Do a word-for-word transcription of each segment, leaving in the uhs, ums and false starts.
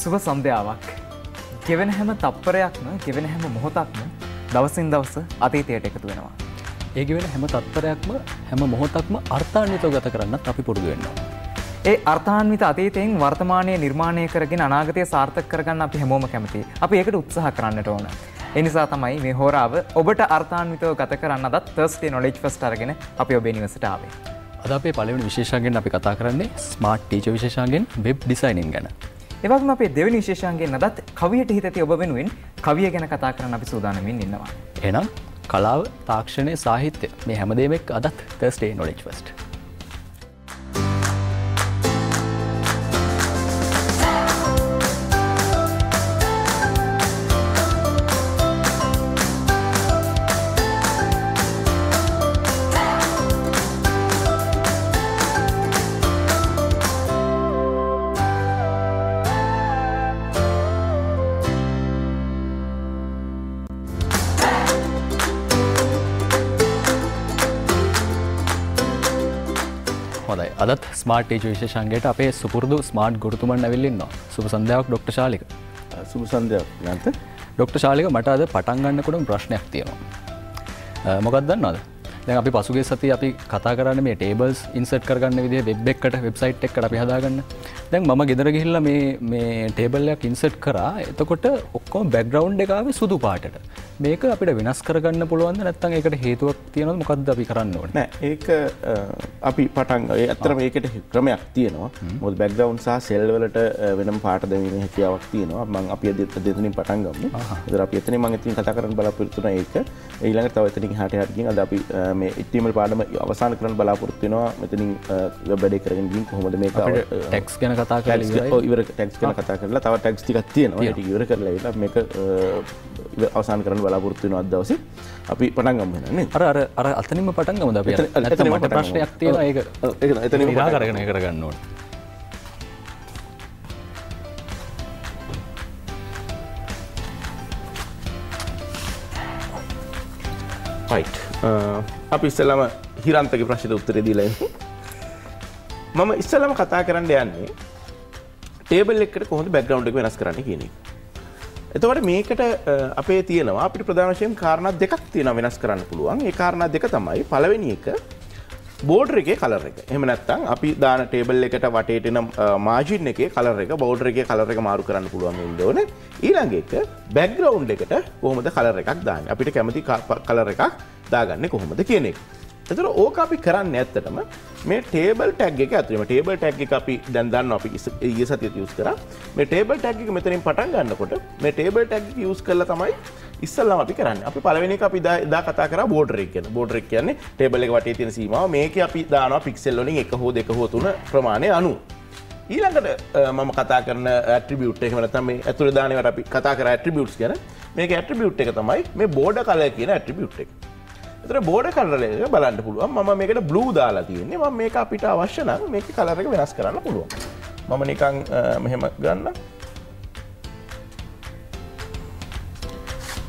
සුබ සන්ධ්‍යාවක්. ගෙවෙන හැම තත්පරයක්ම, ගෙවෙන හැම මොහොතක්ම දවසින් දවස අතීතයට එකතු වෙනවා. ඒ ගෙවෙන හැම තත්පරයක්ම, හැම මොහොතක්ම අර්ථාන්විතව ගත කරන්නත් අපි පුරුදු වෙනවා. ඒ අර්ථාන්විත අතීතයෙන් වර්තමානයේ නිර්මාණය කරගෙන අනාගතය සාර්ථක කරගන්න අපි හැමෝම කැමතියි. අපි ඒකට උත්සාහ කරන්නට ඕන. ඒ නිසා තමයි මේ හොරාව ඔබට අර්ථාන්විතව ගත කරන්න අදත් Thursday Knowledge Fest අරගෙන අපි ඔබේ නිවසට ආවේ. අද අපේ පළවෙනි විශේෂාංගයෙන් අපි කතා කරන්නේ ස්මාර්ට් ටීචර් විශේෂාංගයෙන් වෙබ් ඩිසයිනින් ගැන. එවක්ම අපේ දෙවෙනි විශේෂාංගයෙන් අදත් කවියට හිත ඇති ඔබ වෙනුවෙන් කවිය ගැන කතා කරන්න අපි සූදානමින් ඉන්නවා. එහෙනම් කලාව, තාක්ෂණය, සාහිත්‍ය මේ හැමදේම එක්ක අදත් Thursday Knowledge Fest. අදත් ස්මාර්ට් ටීචර් විශේෂාංගයට අපේ සුපුරුදු ස්මාර්ට් ගුරුතුමන් ඇවිල්ලා සුබ සන්ධ්‍යාවක් ડોක්ටර් ශාලික. සුබ සන්ධ්‍යාවක් යන්ත. ડોක්ටර් ශාලික මට අද පටන් ගන්නකොටම ප්‍රශ්නයක් තියෙනවා. මොකක්ද දන්නවද? දැන් අපි පසුගිය සතියේ අපි කතා කරන්නේ මේ ටේබල්ස් ඉන්සර්ට් කරගන්න විදිය වෙබ් එකකට, වෙබ්සයිට් එකකට අපි හදාගන්න. දැන් මම ගෙදර ගිහිල්ලා මේ මේ ටේබල් එකක් ඉන්සර්ට් කරා. එතකොට ඔක්කොම බෑග්ග්‍රවුන්ඩ් එක ආවේ සුදු පාටට. මේක අපිට වෙනස් කරගන්න පුළුවන්ද නැත්නම් ඒකට හේතුවක් තියෙනවද මොකද්ද අපි කරන්න ඕනේ නෑ ඒක අපි පටන් ගා ඒ අතරම ඒකට ක්‍රමයක් තියෙනවා මොකද බෑග්ග්‍රවුන්ඩ් සහ සෙල් වලට වෙනම පාට දෙවීමේ හැකියාවක් තියෙනවා මම අපි දෙතනින් පටන් ගමු ඒතර අපි එතනින් මම ඉතින් කතා කරන්න බලාපොරොත්තු වෙන එක ඊළඟට තව එතනින් එහාට එහාට ගිහින් අද අපි මේ H T M L පාඩම අවසන් කරන්න බලාපොරොත්තු වෙනවා මෙතනින් web වැඩේ කරගෙන ගිහින් කොහොමද මේක අපිට ටැග්ස් ගැන කතා කරලා ඉවර ටැග්ස් ගැන කතා කරලා තව ටැග්ස් ටිකක් තියෙනවා ඒක ඉවර කරලා ඉතින් මේක අවසන් කරන්න බලාපොරොත්තු වෙන අද දවසේ අපි පටන් ගමු නේද අර අර අර අතනින්ම පටන් ගමුද අපි අතන මට ප්‍රශ්නයක් තියෙනවා ඒක ඒක එතනින්ම ඉරා කරගෙන ඒක කරගන්න ඕනේ right අපි ඉස්සෙල්ලාම හිරන්තගේ ප්‍රශ්නෙට උත්තරේ දීලා ඉමු මම ඉස්සෙල්ලාම කතා කරන්න යන්නේ ටේබල් එකකට කොහොමද බෑග්ග්‍රවුන්ඩ් එක වෙනස් කරන්නේ කියන එක එතකොට මේකට අපේ තියෙනවා අපිට ප්‍රධාන වශයෙන් කාරණා දෙකක් තියෙනවා වෙනස් කරන්න පුළුවන්. ඒ කාරණා දෙක තමයි පළවෙනි එක බෝඩර් එකේ කලර් එක. එහෙම නැත්නම් අපි දාන ටේබල් එකට වටේට එන මාජින් එකේ කලර් එක බෝඩර් එකේ කලර් එක මාරු කරන්න පුළුවන් වෙන්න ඕනේ. ඊළඟ එක බෑග්ග්‍රවුන්ඩ් එකට කොහොමද කලර් එකක් දාන්නේ? අපිට කැමති කලර් එකක් දාගන්නේ කොහොමද කියන එක. එතකොට ඕක අපි කරන්නේ ඇත්තටම මේ ටේබල් ටැග් එක ඇතුළේම ටේබල් ටැග් එක අපි දැන් දන්නවා අපි ඊයේ සතියේදී යූස් කරා මේ ටේබල් ටැග් එක මෙතනින් පටන් ගන්නකොට මේ ටේබල් ටැග් එක යූස් කරලා තමයි ඉස්සල්ලාම අපි කරන්නේ අපි පළවෙනි එක අපි දා කතා කරා බෝඩර් එක ගැන බෝඩර් එක කියන්නේ ටේබල් එක වටේ තියෙන සීමාව මේකේ අපි දානවා පික්සල් වලින් එක හෝ දෙක හෝ තුන ප්‍රමාණය අනුව ඊළඟට මම කතා කරන ඇට්‍රිබියුට් එක එහෙම නැත්නම් මේ ඇතුළේ දාන ඒවාට අපි කතා කරා ඇට්‍රිබියුට්ස් ගැන මේකේ ඇට්‍රිබියුට් එක තමයි මේ බෝඩර් කලර් කියන ඇට්‍රිබියුට් එක එතන බෝඩර් කලර් එක බලන්න පුළුවන් මම මේකට බ්ලූ දාලා තියෙන්නේ මම මේක අපිට අවශ්‍ය නම් මේකේ කලර් එක වෙනස් කරන්න පුළුවන් මම නිකන් මෙහෙම ගන්න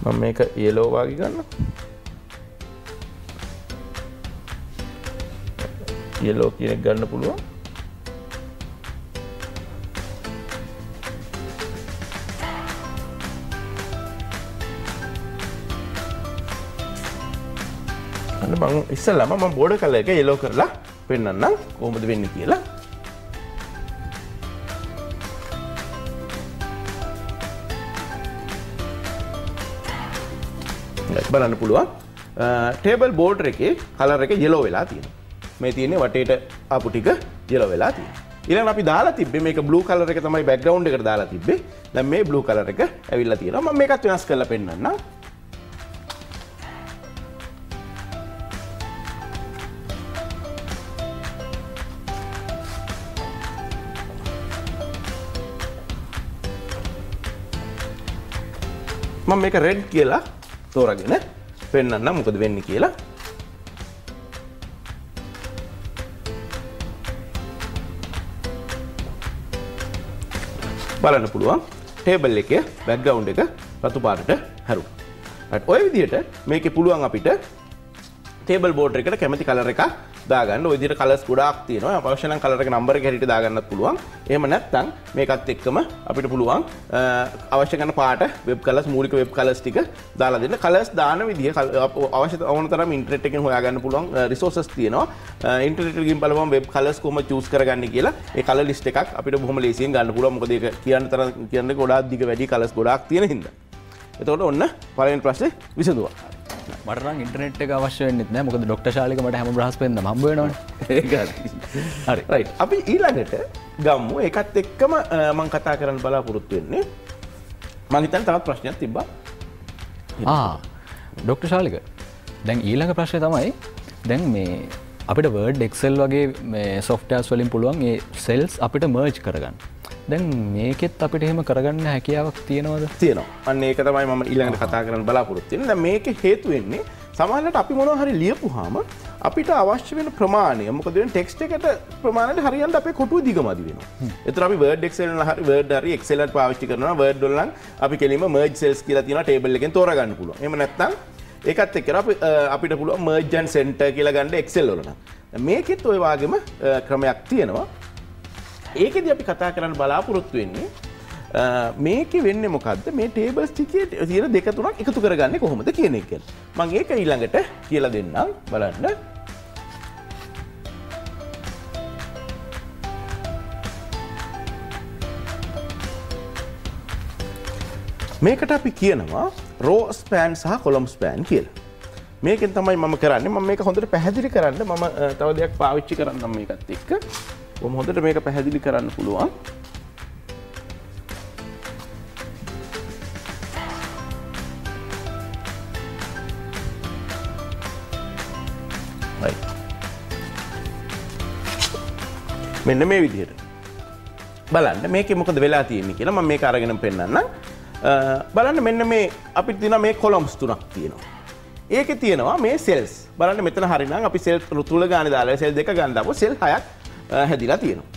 මම මේක yellow වගේ ගන්න yellow කියන එක ගන්න පුළුවන් මම ඉස්සෙල්ලාම මම බෝඩර් කලර් එක yellow කරලා පෙන්නන්නම් කොහොමද වෙන්නේ කියලා. බලන්න පුළුවන්. ටේබල් බෝඩර් එකේ කලර් එක yellow වෙලා තියෙනවා. මේ තියෙන්නේ වටේට ආපු ටික yellow වෙලා තියෙනවා. ඊළඟට අපි දාලා තිබ්බේ මේක blue කලර් එක තමයි background එකට දාලා තිබ්බේ. දැන් මේ blue කලර් එක ඇවිල්ලා තියෙනවා. මම මේකත් වෙනස් කරලා පෙන්නන්නම්. මම මේක රෙඩ් කියලා තෝරගෙන පෙන්නන්න මොකද වෙන්නේ කියලා බලන්න පුළුවන් ටේබල් එකේ බෑග්ග්‍රවුන්ඩ් එක රතු පාටට හැරුණා. ඔය විදිහට මේකේ පුළුවන් අපිට ටේබල් බෝඩර් එකට කැමති කලර් එකක් දාගන්න. ඔය විදිහට කලර්ස් ගොඩාක් තියෙනවා. අවශ්‍ය නම් කලර් එක නම්බර් එක හැටියට දාගන්නත් පුළුවන්. එහෙම නැත්නම් මේකත් එක්කම අපිට පුළුවන් අවශ්‍ය කරන පාට වෙබ් කලර්ස් මූලික වෙබ් කලර්ස් ටික දාලා දෙන්න. කලර්ස් දාන විදිහ අවශ්‍ය ඕන තරම් ඉන්ටර්නෙට් එකෙන් හොයාගන්න පුළුවන් රිසෝසස් තියෙනවා. ඉන්ටර්නෙට් එකකින් බලපුවම වෙබ් කලර්ස් කොහොමද choose කරගන්නේ කියලා ඒ කලර් ලිස්ට් එකක් අපිට බොහොම ලේසියෙන් ගන්න පුළුවන්. මොකද ඒක කියන්න තරම් කියන්නේ ගොඩාක් දිග වැඩි කලර්ස් ගොඩාක් තියෙන හින්දා. එතකොට ඔන්න පළවෙනි ප්‍රශ්නේ විසඳුවා. මට නම් ඉන්ටර්නෙට් එක අවශ්‍ය වෙන්නේ නැහැ. මොකද ડોක්ටර් ශාලික මට හැම බ්‍රහස්පෙන්දම හම්බ වෙනවනේ. ඒක හරි. හරි. රයිට්. අපි ඊළඟට ගම්මු. ඒකත් එක්කම මම කතා කරන්න බලාපොරොත්තු වෙන්නේ. මම හිතන්නේ තවත් ප්‍රශ්නයක් තිබ්බා. ආ. ડોක්ටර් ශාලික. දැන් ඊළඟ ප්‍රශ්නේ තමයි දැන් මේ අපිට Word Excel වගේ මේ softwares වලින් පුළුවන් මේ cells අපිට merge කරගන්න. දැන් මේකෙත් අපිට එහෙම කරගන්න හැකියාවක් තියෙනවද? තියෙනවා. අන්න ඒක තමයි මම ඊළඟට කතා කරන්න බලාපොරොත්තු වෙන්නේ. දැන් මේකේ හේතු වෙන්නේ සමහරවිට අපි මොනවා හරි ලියපුවාම අපිට අවශ්‍ය වෙන ප්‍රමාණය මොකද වෙන්නේ ටෙක්ස්ට් එකට ප්‍රමාණයට හරියට අපේ කොටුව දිගමදි වෙනවා. ඒතර අපි Word Excel වල හරි Word හරි Excel එකත් පාවිච්චි කරනවා. Word වල නම් අපි කෙලින්ම merge cells කියලා තියෙනවා ටේබල් එකෙන් තෝරගන්න පුළුවන්. එහෙම නැත්නම් ඒකත් එක්ක අපි අපිට පුළුවන් merge and center කියලා ගන්න Excel වල නම්. මේකෙත් ওই වගේම ක්‍රමයක් තියෙනවා. ඒකෙදි අපි කතා කරන්න බලාපොරොත්තු වෙන්නේ මේකේ වෙන්නේ මොකද්ද මේ ටේබල්ස් ටිකේ තියෙන දෙක තුනක් එකතු කරගන්නේ කොහොමද කියන එක කියලා. මම ඒක ඊළඟට කියලා දෙන්නම් බලන්න. මේකට අපි කියනවා රෝ ස්පෑන් සහ කොලම් ස්පෑන් කියලා. මේකෙන් තමයි මම කරන්නේ. මම මේක හොඳට පැහැදිලි කරන්න මම තව දෙයක් පාවිච්චි කරන්නම් මේකත් එක්ක. කොහොම හොඳට මේක පැහැදිලි කරන්න පුළුවන්. right මෙන්න මේ විදිහට බලන්න මේකේ මොකද වෙලා තියෙන්නේ කියලා මම මේක අරගෙන පෙන්නන්නම්. බලන්න මෙන්න මේ අපිට තියෙන මේ කොලම්ස් තුනක් තියෙනවා. ඒකේ තියෙනවා මේ cells. බලන්න මෙතන හරිනම් අපි cell තුල ගානේ දාලා cell දෙක ගන්න දාපුවා cell හයක් හැදිලා තියෙනවා.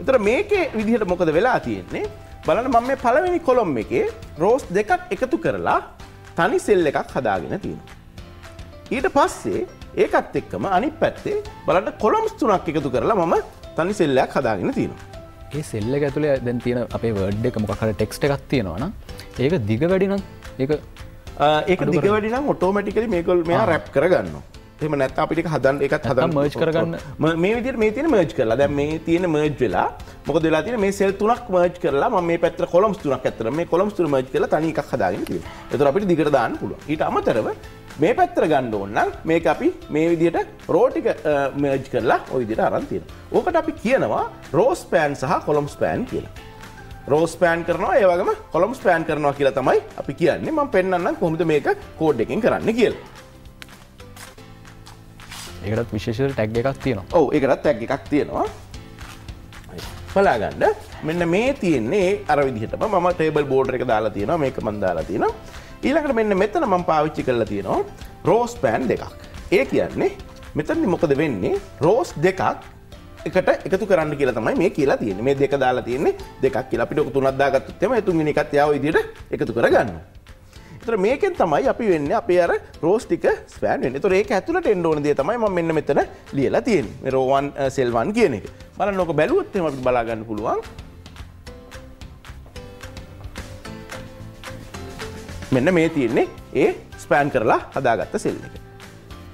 ඒතර මේකේ විදිහට මොකද වෙලා තියෙන්නේ? බලන්න මම මේ පළවෙනි කොලම් එකේ රෝස් දෙකක් එකතු කරලා තනි සෙල් එකක් හදාගෙන තියෙනවා. ඊට පස්සේ ඒකත් එක්කම අනිත් පැත්තේ බලන්න කොලම්ස් තුනක් එකතු කරලා මම තනි සෙල් එකක් හදාගෙන තියෙනවා. ඒ සෙල් එක ඇතුලේ දැන් තියෙන අපේ Word එක මොකක් හරි ටෙක්ස්ට් එකක් තියෙනවා නම් ඒක දිග වැඩි නම් ඒක ඒක දිග වැඩි නම් ඔටෝමැටිකලි මේකල් මෙයා රැප් කරගන්නවා. එහෙම නැත්නම් අපිට ඒක හදන්න ඒකත් හදන්න merge කරගන්න මේ විදිහට මේ තියෙන merge කරලා දැන් මේ තියෙන merge වෙලා මොකද වෙලා තියෙන්නේ මේ cell තුනක් merge කරලා මම මේ පැත්තට columns තුනක් අතර මේ columns තුන merge කරලා තනි එකක් හදාගෙන තියෙනවා. ඒතර අපිට දිගට දාන්න පුළුවන්. ඊට අමතරව මේ පැත්තට ගන්න ඕන නම් මේක අපි මේ විදිහට row ටික merge කරලා ওই විදිහට අරන් තියෙනවා. ඕකට අපි කියනවා row span සහ column span කියලා. row span කරනවා ඒ වගේම column span කරනවා කියලා තමයි අපි කියන්නේ. මම පෙන්නන්නම් කොහොමද මේක code එකෙන් කරන්න කියලා. ඒකටත් විශේෂ ටැග් එකක් තියෙනවා. ඔව් ඒකටත් ටැග් එකක් තියෙනවා. බලා ගන්න. මෙන්න මේ තියෙන්නේ අර විදිහටම මම ටේබල් බෝඩර් එක දාලා තියෙනවා. මේක මම දාලා තියෙනවා. ඊළඟට මෙන්න මෙතන මම පාවිච්චි කරලා තියෙනවා රෝ ස්පෑන් දෙකක්. ඒ කියන්නේ මෙතනදි මොකද වෙන්නේ? රෝස් දෙකක් එකට එකතු කරන්න කියලා තමයි මේ කියලා තියෙන්නේ. මේ දෙක දාලා තියෙන්නේ දෙකක් කියලා. අපිට ඔක තුනක් දාගත්තොත් එම ඒ තුන්වෙනි එකත් යාව විදිහට එකතු කරගන්නවා. ඒතර මේකෙන් තමයි අපි වෙන්නේ අපේ අර රෝස් ටික ස්පෑන් වෙන්නේ. ඒතර ඒක ඇතුළට එන්න ඕන දේ තමයි මම මෙන්න මෙතන ලියලා තියෙන්නේ. මේ රෝ वन cell वन කියන එක. බලන්න ඕක බැලුවොත් එහෙම අපිට බලා ගන්න පුළුවන්. මෙන්න මේ තියෙන්නේ ඒ ස්පෑන් කරලා හදාගත්ත cell එක.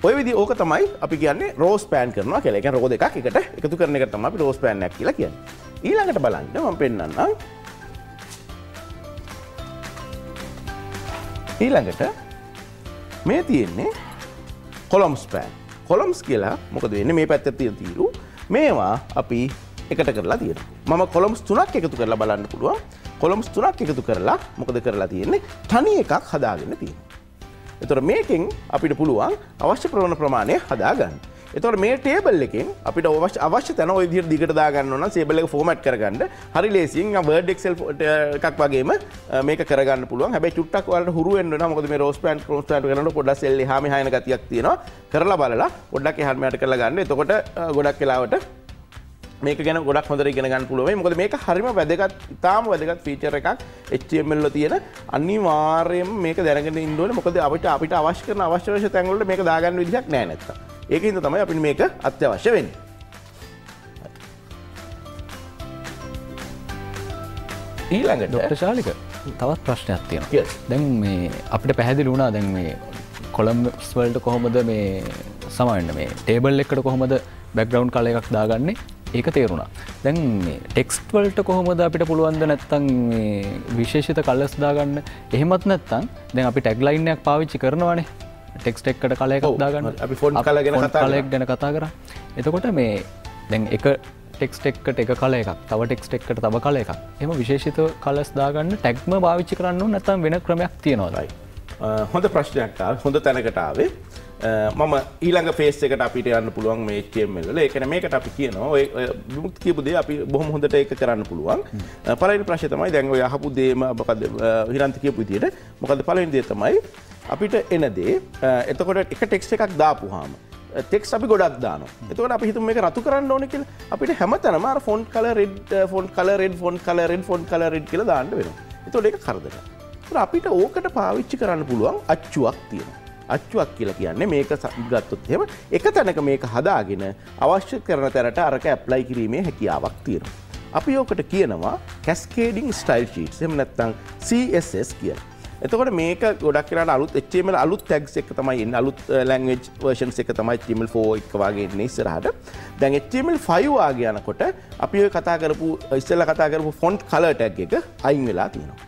ඔය විදිහ ඕක තමයි අපි කියන්නේ රෝ ස්පෑන් කරනවා කියලා. ඒ කියන්නේ රෝ දෙකක් එකට එකතු කරන එක තමයි අපි රෝ ස්පෑන් එකක් කියලා කියන්නේ. ඊළඟට බලන්න මම පෙන්නන්නම්. ඊළඟට මේ තියෙන්නේ කොලම් ස්පෑන්. කොලම්ස් කියලා මොකද වෙන්නේ මේ පැත්තේ තියෙන තීරු මේවා අපි එකට කරලා තියෙනවා. මම කොලම්ස් තුනක් එකතු කරලා බලන්න පුළුවන්. කොලම්ස් තුනක් එකතු කරලා මොකද කරලා තියෙන්නේ තනි එකක් හදාගෙන තියෙනවා. ඒතකොට මේකෙන් අපිට පුළුවන් අවශ්‍ය ප්‍රවණ ප්‍රමාණය හදාගන්න. ඒතකොට මේ ටේබල් එකෙන් අපිට අවශ්‍ය අවශ්‍ය තැන ওই විදිහට දිගට දාගන්න ඕන නම් ටේබල් එක ෆෝමැට් කරගන්න හරි ලේසියෙන් Word Excel එකක් වගේම මේක කරගන්න පුළුවන්. හැබැයි චුට්ටක් ඔයාලට හුරු වෙන්න වෙනවා. මොකද මේ රෝස් පෑන් ක්‍රෝස් පෑන් කරනකොට පොඩ්ඩක් සෙල් එහා මෙහා යන ගතියක් තියෙනවා. කරලා බලලා පොඩ්ඩක් එහාට මෙහාට කරලා ගන්න. එතකොට ගොඩක් වෙලාවට මේක ගැන ගොඩක් හොඳට ඉගෙන ගන්න පුළුවන්. මොකද මේක හරිම වැදගත්, ඉතාම වැදගත් ෆීචර් එකක් එච් ටී එම් එල් වල තියෙන. අනිවාර්යයෙන්ම මේක දැනගෙන ඉන්න ඕනේ. මොකද අපිට අපිට අවශ්‍ය කරන අවශ්‍ය අවශ්‍ය තැන් වලට මේක දාගන්න විදිහක් නැහැ නැත්තම්. ඒකින්ද තමයි අපිට මේක අත්‍යවශ්‍ය වෙන්නේ. ඊළඟට ડોક્ટર ශාලික තවත් ප්‍රශ්නයක් තියෙනවා. දැන් මේ අපිට පැහැදිලි වුණා දැන් මේ කොලම්ස් වලට කොහොමද මේ සමාවෙන්න මේ ටේබල් එකකට කොහොමද බෑග්ග්‍රවුන්ඩ් කලර් එකක් දාගන්නේ ඒක තේරුණා. දැන් මේ ටෙක්ස්ට් වලට කොහොමද අපිට පුළුවන්ද නැත්තම් මේ විශේෂිත කලර්ස් දාගන්න? එහෙමත් නැත්තම් දැන් අපි ටැග් ලයින් එකක් පාවිච්චි කරනවානේ. ටෙක්ස්ට් එකකට කලර් එකක් දාගන්න. අපි ෆොන්ට් කලර් ගැන කතා කරා. කලර් එක ගැන කතා කරා. එතකොට මේ දැන් එක ටෙක්ස්ට් එකට එක කලර් එකක් තව ටෙක්ස්ට් එකට තව කලර් එකක් එහෙම විශේෂිත කලර්ස් දාගන්න ටැග්ම භාවිතා කරන්න ඕන නැත්නම් වෙන ක්‍රමයක් තියනවාද? හොඳ ප්‍රශ්නයක් ආවේ හොඳ තැනකට ආවේ මම ඊළඟ ෆේස් එකට අපිට යන්න පුළුවන් මේ H T M L වල. ඒ කියන්නේ මේකට අපි කියනවා ඔය විමුක්ති කියපු දේ අපි බොහොම හොඳට ඒක කරන්න පුළුවන්. පළවෙනි ප්‍රශ්නේ තමයි දැන් ඔය අහපු දේම මොකද විරන්ති කියපු විදිහට මොකද පළවෙනි දේ තමයි අපිට එන දේ එතකොට එක ටෙක්ස්ට් එකක් දාපුවාම ටෙක්ස් අපි ගොඩක් දානවා. එතකොට අපි හිතමු මේක රතු කරන්න ඕනේ කියලා. අපිට හැමතැනම අර font colour red font colour red font colour red font colour red කියලා දාන්න වෙනවා. එතකොට ඒක කරදරයක්. ඒතර අපිට ඕකට පාවිච්චි කරන්න පුළුවන් අච්චුවක් තියෙනවා. අච්චුවක් කියලා කියන්නේ මේක ගත්තොත් එහෙම එක තැනක මේක හදාගෙන අවශ්‍ය කරන තැනට අරක ඇප්ලයි කිරීමේ හැකියාවක් තියෙනවා. අපි ඕකට කියනවා කැස්කේඩින් ස්ටයිල් ෂීට්ස් එහෙම නැත්නම් C S S කියලා. එතකොට මේක ගොඩක් කරලා අලුත් H T M L අලුත් tags එක තමයි එන්නේ අලුත් language versions එක තමයි H T M L four එක වාගේ එන්නේ ඉස්සරහට. දැන් H T M L five වාගේ යනකොට අපි ඔය කතා කරපු ඉස්සෙල්ලා කතා කරපු font color tag එක අයින් වෙලා තියෙනවා.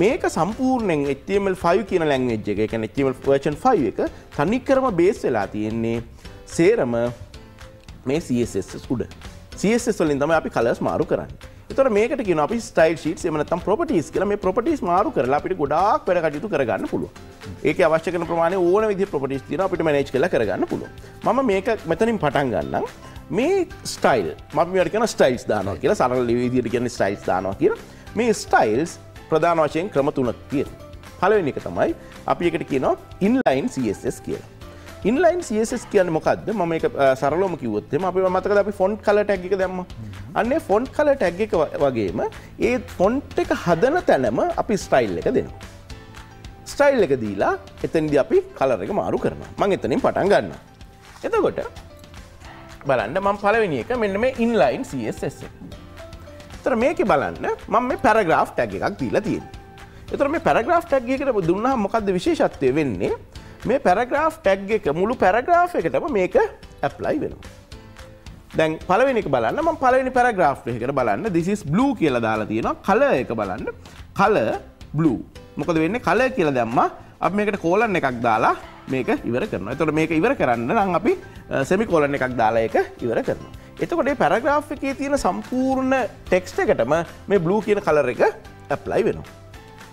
මේක සම්පූර්ණයෙන් H T M L five කියන language එක, ඒ කියන්නේ H T M L version five එක තනිකරම base වෙලා තියෙන්නේ සේරම මේ C S S උඩ. C S S වලින් තමයි අපි colors මාරු කරන්නේ. එතකොට මේකට කියනවා අපි ස්ටයිල් ෂීට්ස් එහෙම නැත්නම් ප්‍රොපර්ටිස් කියලා. මේ ප්‍රොපර්ටිස් මාරු කරලා අපිට ගොඩාක් වැඩ කටයුතු කරගන්න පුළුවන්. ඒකේ අවශ්‍ය කරන ප්‍රමාණය ඕන විදිහේ ප්‍රොපර්ටිස් තියෙනවා අපිට මැනේජ් කරලා කරගන්න පුළුවන්. මම මේක මෙතනින් පටන් ගන්නම්. මේ ස්ටයිල් මම මෙයාට කියන ස්ටයිල්ස් දානවා කියලා සරල විදිහට කියන්නේ ස්ටයිල්ස් දානවා කියලා. මේ ස්ටයිල්ස් ප්‍රධාන වශයෙන් ක්‍රම තුනක් තියෙනවා. පළවෙනි එක තමයි අපි එකට කියනවා ඉන්ලයින් C S S කියලා. ඉන්ලයින් C S S කියන්නේ මොකද්ද? මම ඒක සරලවම කිව්වොත් එහෙම අපි මතකද අපි ෆොන්ට් කලර් ටැග් එක දැම්මා. අන්න ඒ ෆොන්ට් කලර් ටැග් එක වගේම ඒ ෆොන්ට් එක හදන තැනම අපි ස්ටයිල් එක දෙනවා. ස්ටයිල් එක දීලා එතනදී අපි කලර් එක මාරු කරනවා. මම එතනින් පටන් ගන්නවා. එතකොට බලන්න මම පළවෙනි එක මෙන්න මේ ඉන්ලයින් C S S එක. ඒතර මේකේ බලන්න මම මේ පැරග්‍රාෆ් ටැග් එකක් දීලා තියෙනවා. ඒතර මේ පැරග්‍රාෆ් ටැග් එකට දුන්නාම මොකද්ද විශේෂත්වය වෙන්නේ? මේ පැරග්‍රාෆ් ටැග් එක මුළු පැරග්‍රාෆ් එකටම මේක ඇප්ලයි වෙනවා. දැන් පළවෙනි එක බලන්න මම පළවෙනි පැරග්‍රාෆ් එකකට බලන්න this is blue කියලා දාලා තියෙනවා. කලර් එක බලන්න කලර් blue. මොකද වෙන්නේ කලර් කියලා දැම්මා අපි මේකට කෝලන් එකක් දාලා මේක ඉවර කරනවා. එතකොට මේක ඉවර කරන්න නම් අපි semicolon එකක් දාලා ඒක ඉවර කරනවා. එතකොට මේ පැරග්‍රාෆ් එකේ තියෙන සම්පූර්ණ ටෙක්ස්ට් එකටම මේ blue කියන කලර් එක ඇප්ලයි වෙනවා.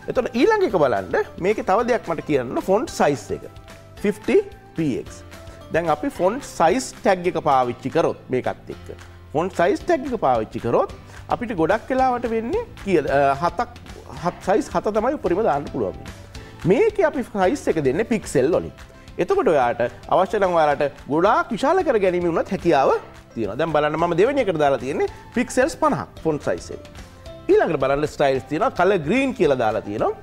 එතකොට ඊළඟ එක බලන්න මේකේ තව දෙයක් මට කියන්න ෆොන්ට් සයිස් එක fifty P X. දැන් අපි ෆොන්ට් සයිස් ටැග් එක පාවිච්චි කරොත් මේකත් එක්ක ෆොන්ට් සයිස් ටැග් එක පාවිච්චි කරොත් අපිට ගොඩක් වෙලාවට වෙන්නේ කියලා හතක් හත් සයිස් හත තමයි උඩරිම දාන්න පුළුවන්. මේකේ අපි සයිස් එක දෙන්නේ පික්සල් වලින්. එතකොට ඔයාට අවශ්‍ය නම් ඔයාලට ගොඩාක් විශාල කර ගැනීම උනත් හැකියාව තියෙනවා. දැන් බලන්න මම දෙවෙනි එකට දාලා තියෙන්නේ පික්සල්ස් පනහක් ෆොන්ට් සයිස් එක. ඊළඟට බලන්න ස්ටයිල්ස් තියෙනවා කලර් green කියලා දාලා තියෙනවා.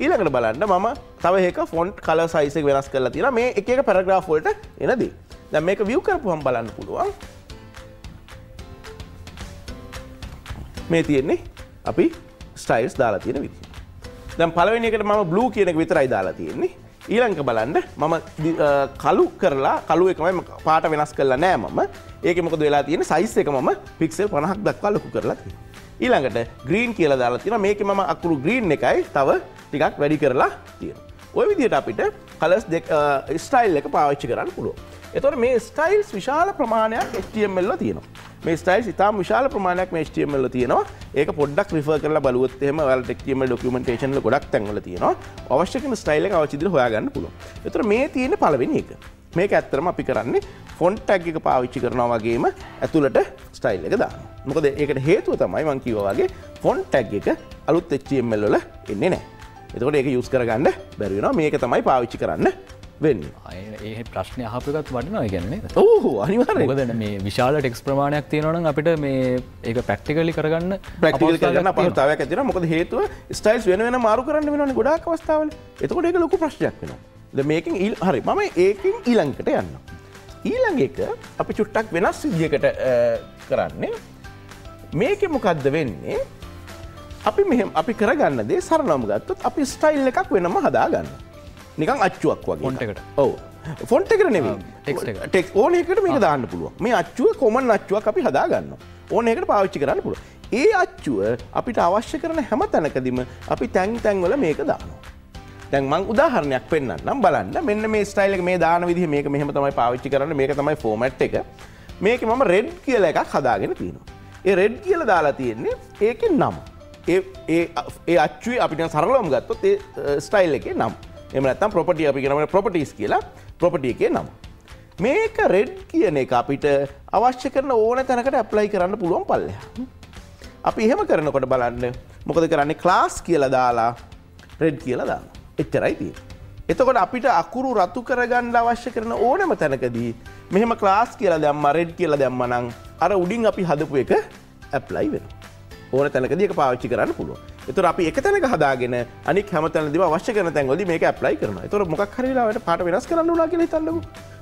ඊළඟට බලන්න මම තව එකක ෆොන්ට් කලර් සයිස් එක වෙනස් කරලා තියෙනවා මේ එක එක පැරග්‍රාෆ් වලට එන දේ. දැන් මේක view කරපුවම බලන්න පුළුවන්. මේ තියෙන්නේ අපි ස්ටයිල්ස් දාලා තියෙන විදිහ. දැන් පළවෙනි එකට මම blue කියන එක විතරයි දාලා තියෙන්නේ. ඊළඟට බලන්න මම කළු කරලා කළු එකමයි පාට වෙනස් කරලා නෑ මම. ඒකේ මොකද වෙලා තියෙන්නේ size එක මම pixel පනහක් දක්වා ලොකු කරලා තියෙනවා. ඊළඟට green කියලා දාලා තියෙනවා. මේකේ මම අකුරු green එකයි තව ටිකක් වැඩි කරලා තියෙනවා. ওই විදිහට අපිට colors දෙක style එක පාවිච්චි කරන්න පුළුවන්. ඒතකොට මේ styles විශාල ප්‍රමාණයක් H T M L වල තියෙනවා. මේ styles ඉතාම විශාල ප්‍රමාණයක් මේ H T M L වල තියෙනවා. ඒක පොඩ්ඩක් refer කරලා බලුවොත් එහෙම ඔයාලට H T M L documentation වල ගොඩක් තැන් වල තියෙනවා. අවශ්‍ය කෙන style එක අවශ්‍ය විදිහට හොයාගන්න පුළුවන්. ඒතකොට මේ තියෙන පළවෙනි එක. මේක ඇත්තටම අපි කරන්නේ ෆොන්ට් ටැග් එක පාවිච්චි කරනවා වගේම ඇතුළට ස්ටයිල් එක දානවා. මොකද ඒකට හේතුව තමයි මම කිව්වා වගේ ෆොන්ට් ටැග් එක අලුත් H T M L වල එන්නේ නැහැ. එතකොට ඒක යූස් කරගන්න බැරි වෙනවා. මේක තමයි පාවිච්චි කරන්න වෙන්නේ. ඒ ප්‍රශ්නේ අහපු එකත් වටිනවා කියන්නේ නේද? ඔව් අනිවාර්යයෙන්. මොකද මේ විශාල ටෙක්ස්ට් ප්‍රමාණයක් තියෙනවා නම් අපිට මේ ඒක ප්‍රැක්ටිකලි කරගන්න ප්‍රැක්ටිකලි කරගන්න අපහසුතාවයක් ඇති වෙනවා. මොකද හේතුව ස්ටයිල්ස් වෙන වෙනම මාරු කරන්න වෙනවනේ ගොඩාක් අවස්ථාවල. එතකොට ඒක ලොකු ප්‍රශ්නයක් වෙනවා. දැන් මේකෙන් හරි මම ඒකෙන් ඊළඟට යනවා. ඊළඟ එක අපි චුට්ටක් වෙනස් විදිහකට කරන්නේ. මේකේ මොකද්ද වෙන්නේ? අපි මෙහෙම අපි කරගන්න දේ සරලවම ගත්තොත් අපි ස්ටයිල් එකක් වෙනම හදාගන්නවා. නිකන් අච්චුවක් වගේ. ෆොන්ට් එකට. ඔව්. ෆොන්ට් එකට නෙමෙයි. ටෙක්ස්ට් එකට. ටෙක්ස්ට් ඕන එකකට මේක දාන්න පුළුවන්. මේ අච්චුව කොමන් අච්චුවක් අපි හදාගන්නවා. ඕන එකකට පාවිච්චි කරන්න පුළුවන්. ඒ අච්චුව අපිට අවශ්‍ය කරන හැම තැනකදීම අපි තැන් තැන් වල මේක දානවා. දැන් මම උදාහරණයක් පෙන්නන්නම් බලන්න. මෙන්න මේ ස්ටයිල් එක මේ දාන විදිහ මේක මෙහෙම තමයි පාවිච්චි කරන්නේ. මේක තමයි ෆෝමැට් එක. මේකේ මම රෙඩ් කියලා එකක් හදාගෙන තියෙනවා. ඒ රෙඩ් කියලා දාලා තියෙන්නේ ඒකේ නම. ඒ ඒ ඒ අච්චුවේ අපිට සරලවම ගත්තොත් ඒ ස්ටයිල් එකේ නම. එහෙම නැත්නම් ප්‍රොපර්ටි අපි කියනවා ප්‍රොපර්ටිස් කියලා ප්‍රොපර්ටි එකේ නම. මේක රෙඩ් කියන එක අපිට අවශ්‍ය කරන ඕන තැනකට ඇප්ලයි කරන්න පුළුවන් පල්ලෙහා. අපි එහෙම කරනකොට බලන්න මොකද කරන්නේ ක්ලාස් කියලා දාලා රෙඩ් කියලා දානවා. එච්චරයි තියෙන්නේ. එතකොට අපිට අකුරු රතු කරගන්න අවශ්‍ය කරන ඕනම තැනකදී මෙහෙම ක්ලාස් කියලා දැම්මා රෙඩ් කියලා දැම්මා නම් අර උඩින් අපි හදපු එක ඇප්ලයි වෙනවා. ඕන තැනකදී ඒක පාවිච්චි කරන්න පුළුවන්. ඒතර අපි එක තැනක හදාගෙන අනික හැම තැනදීම අවශ්‍ය කරන තැන්වලදී මේක ඇප්ලයි කරනවා. ඒතර මොකක් හරි වෙලාවට පාට වෙනස් කරන්න උනා කියලා හිතන්නකො.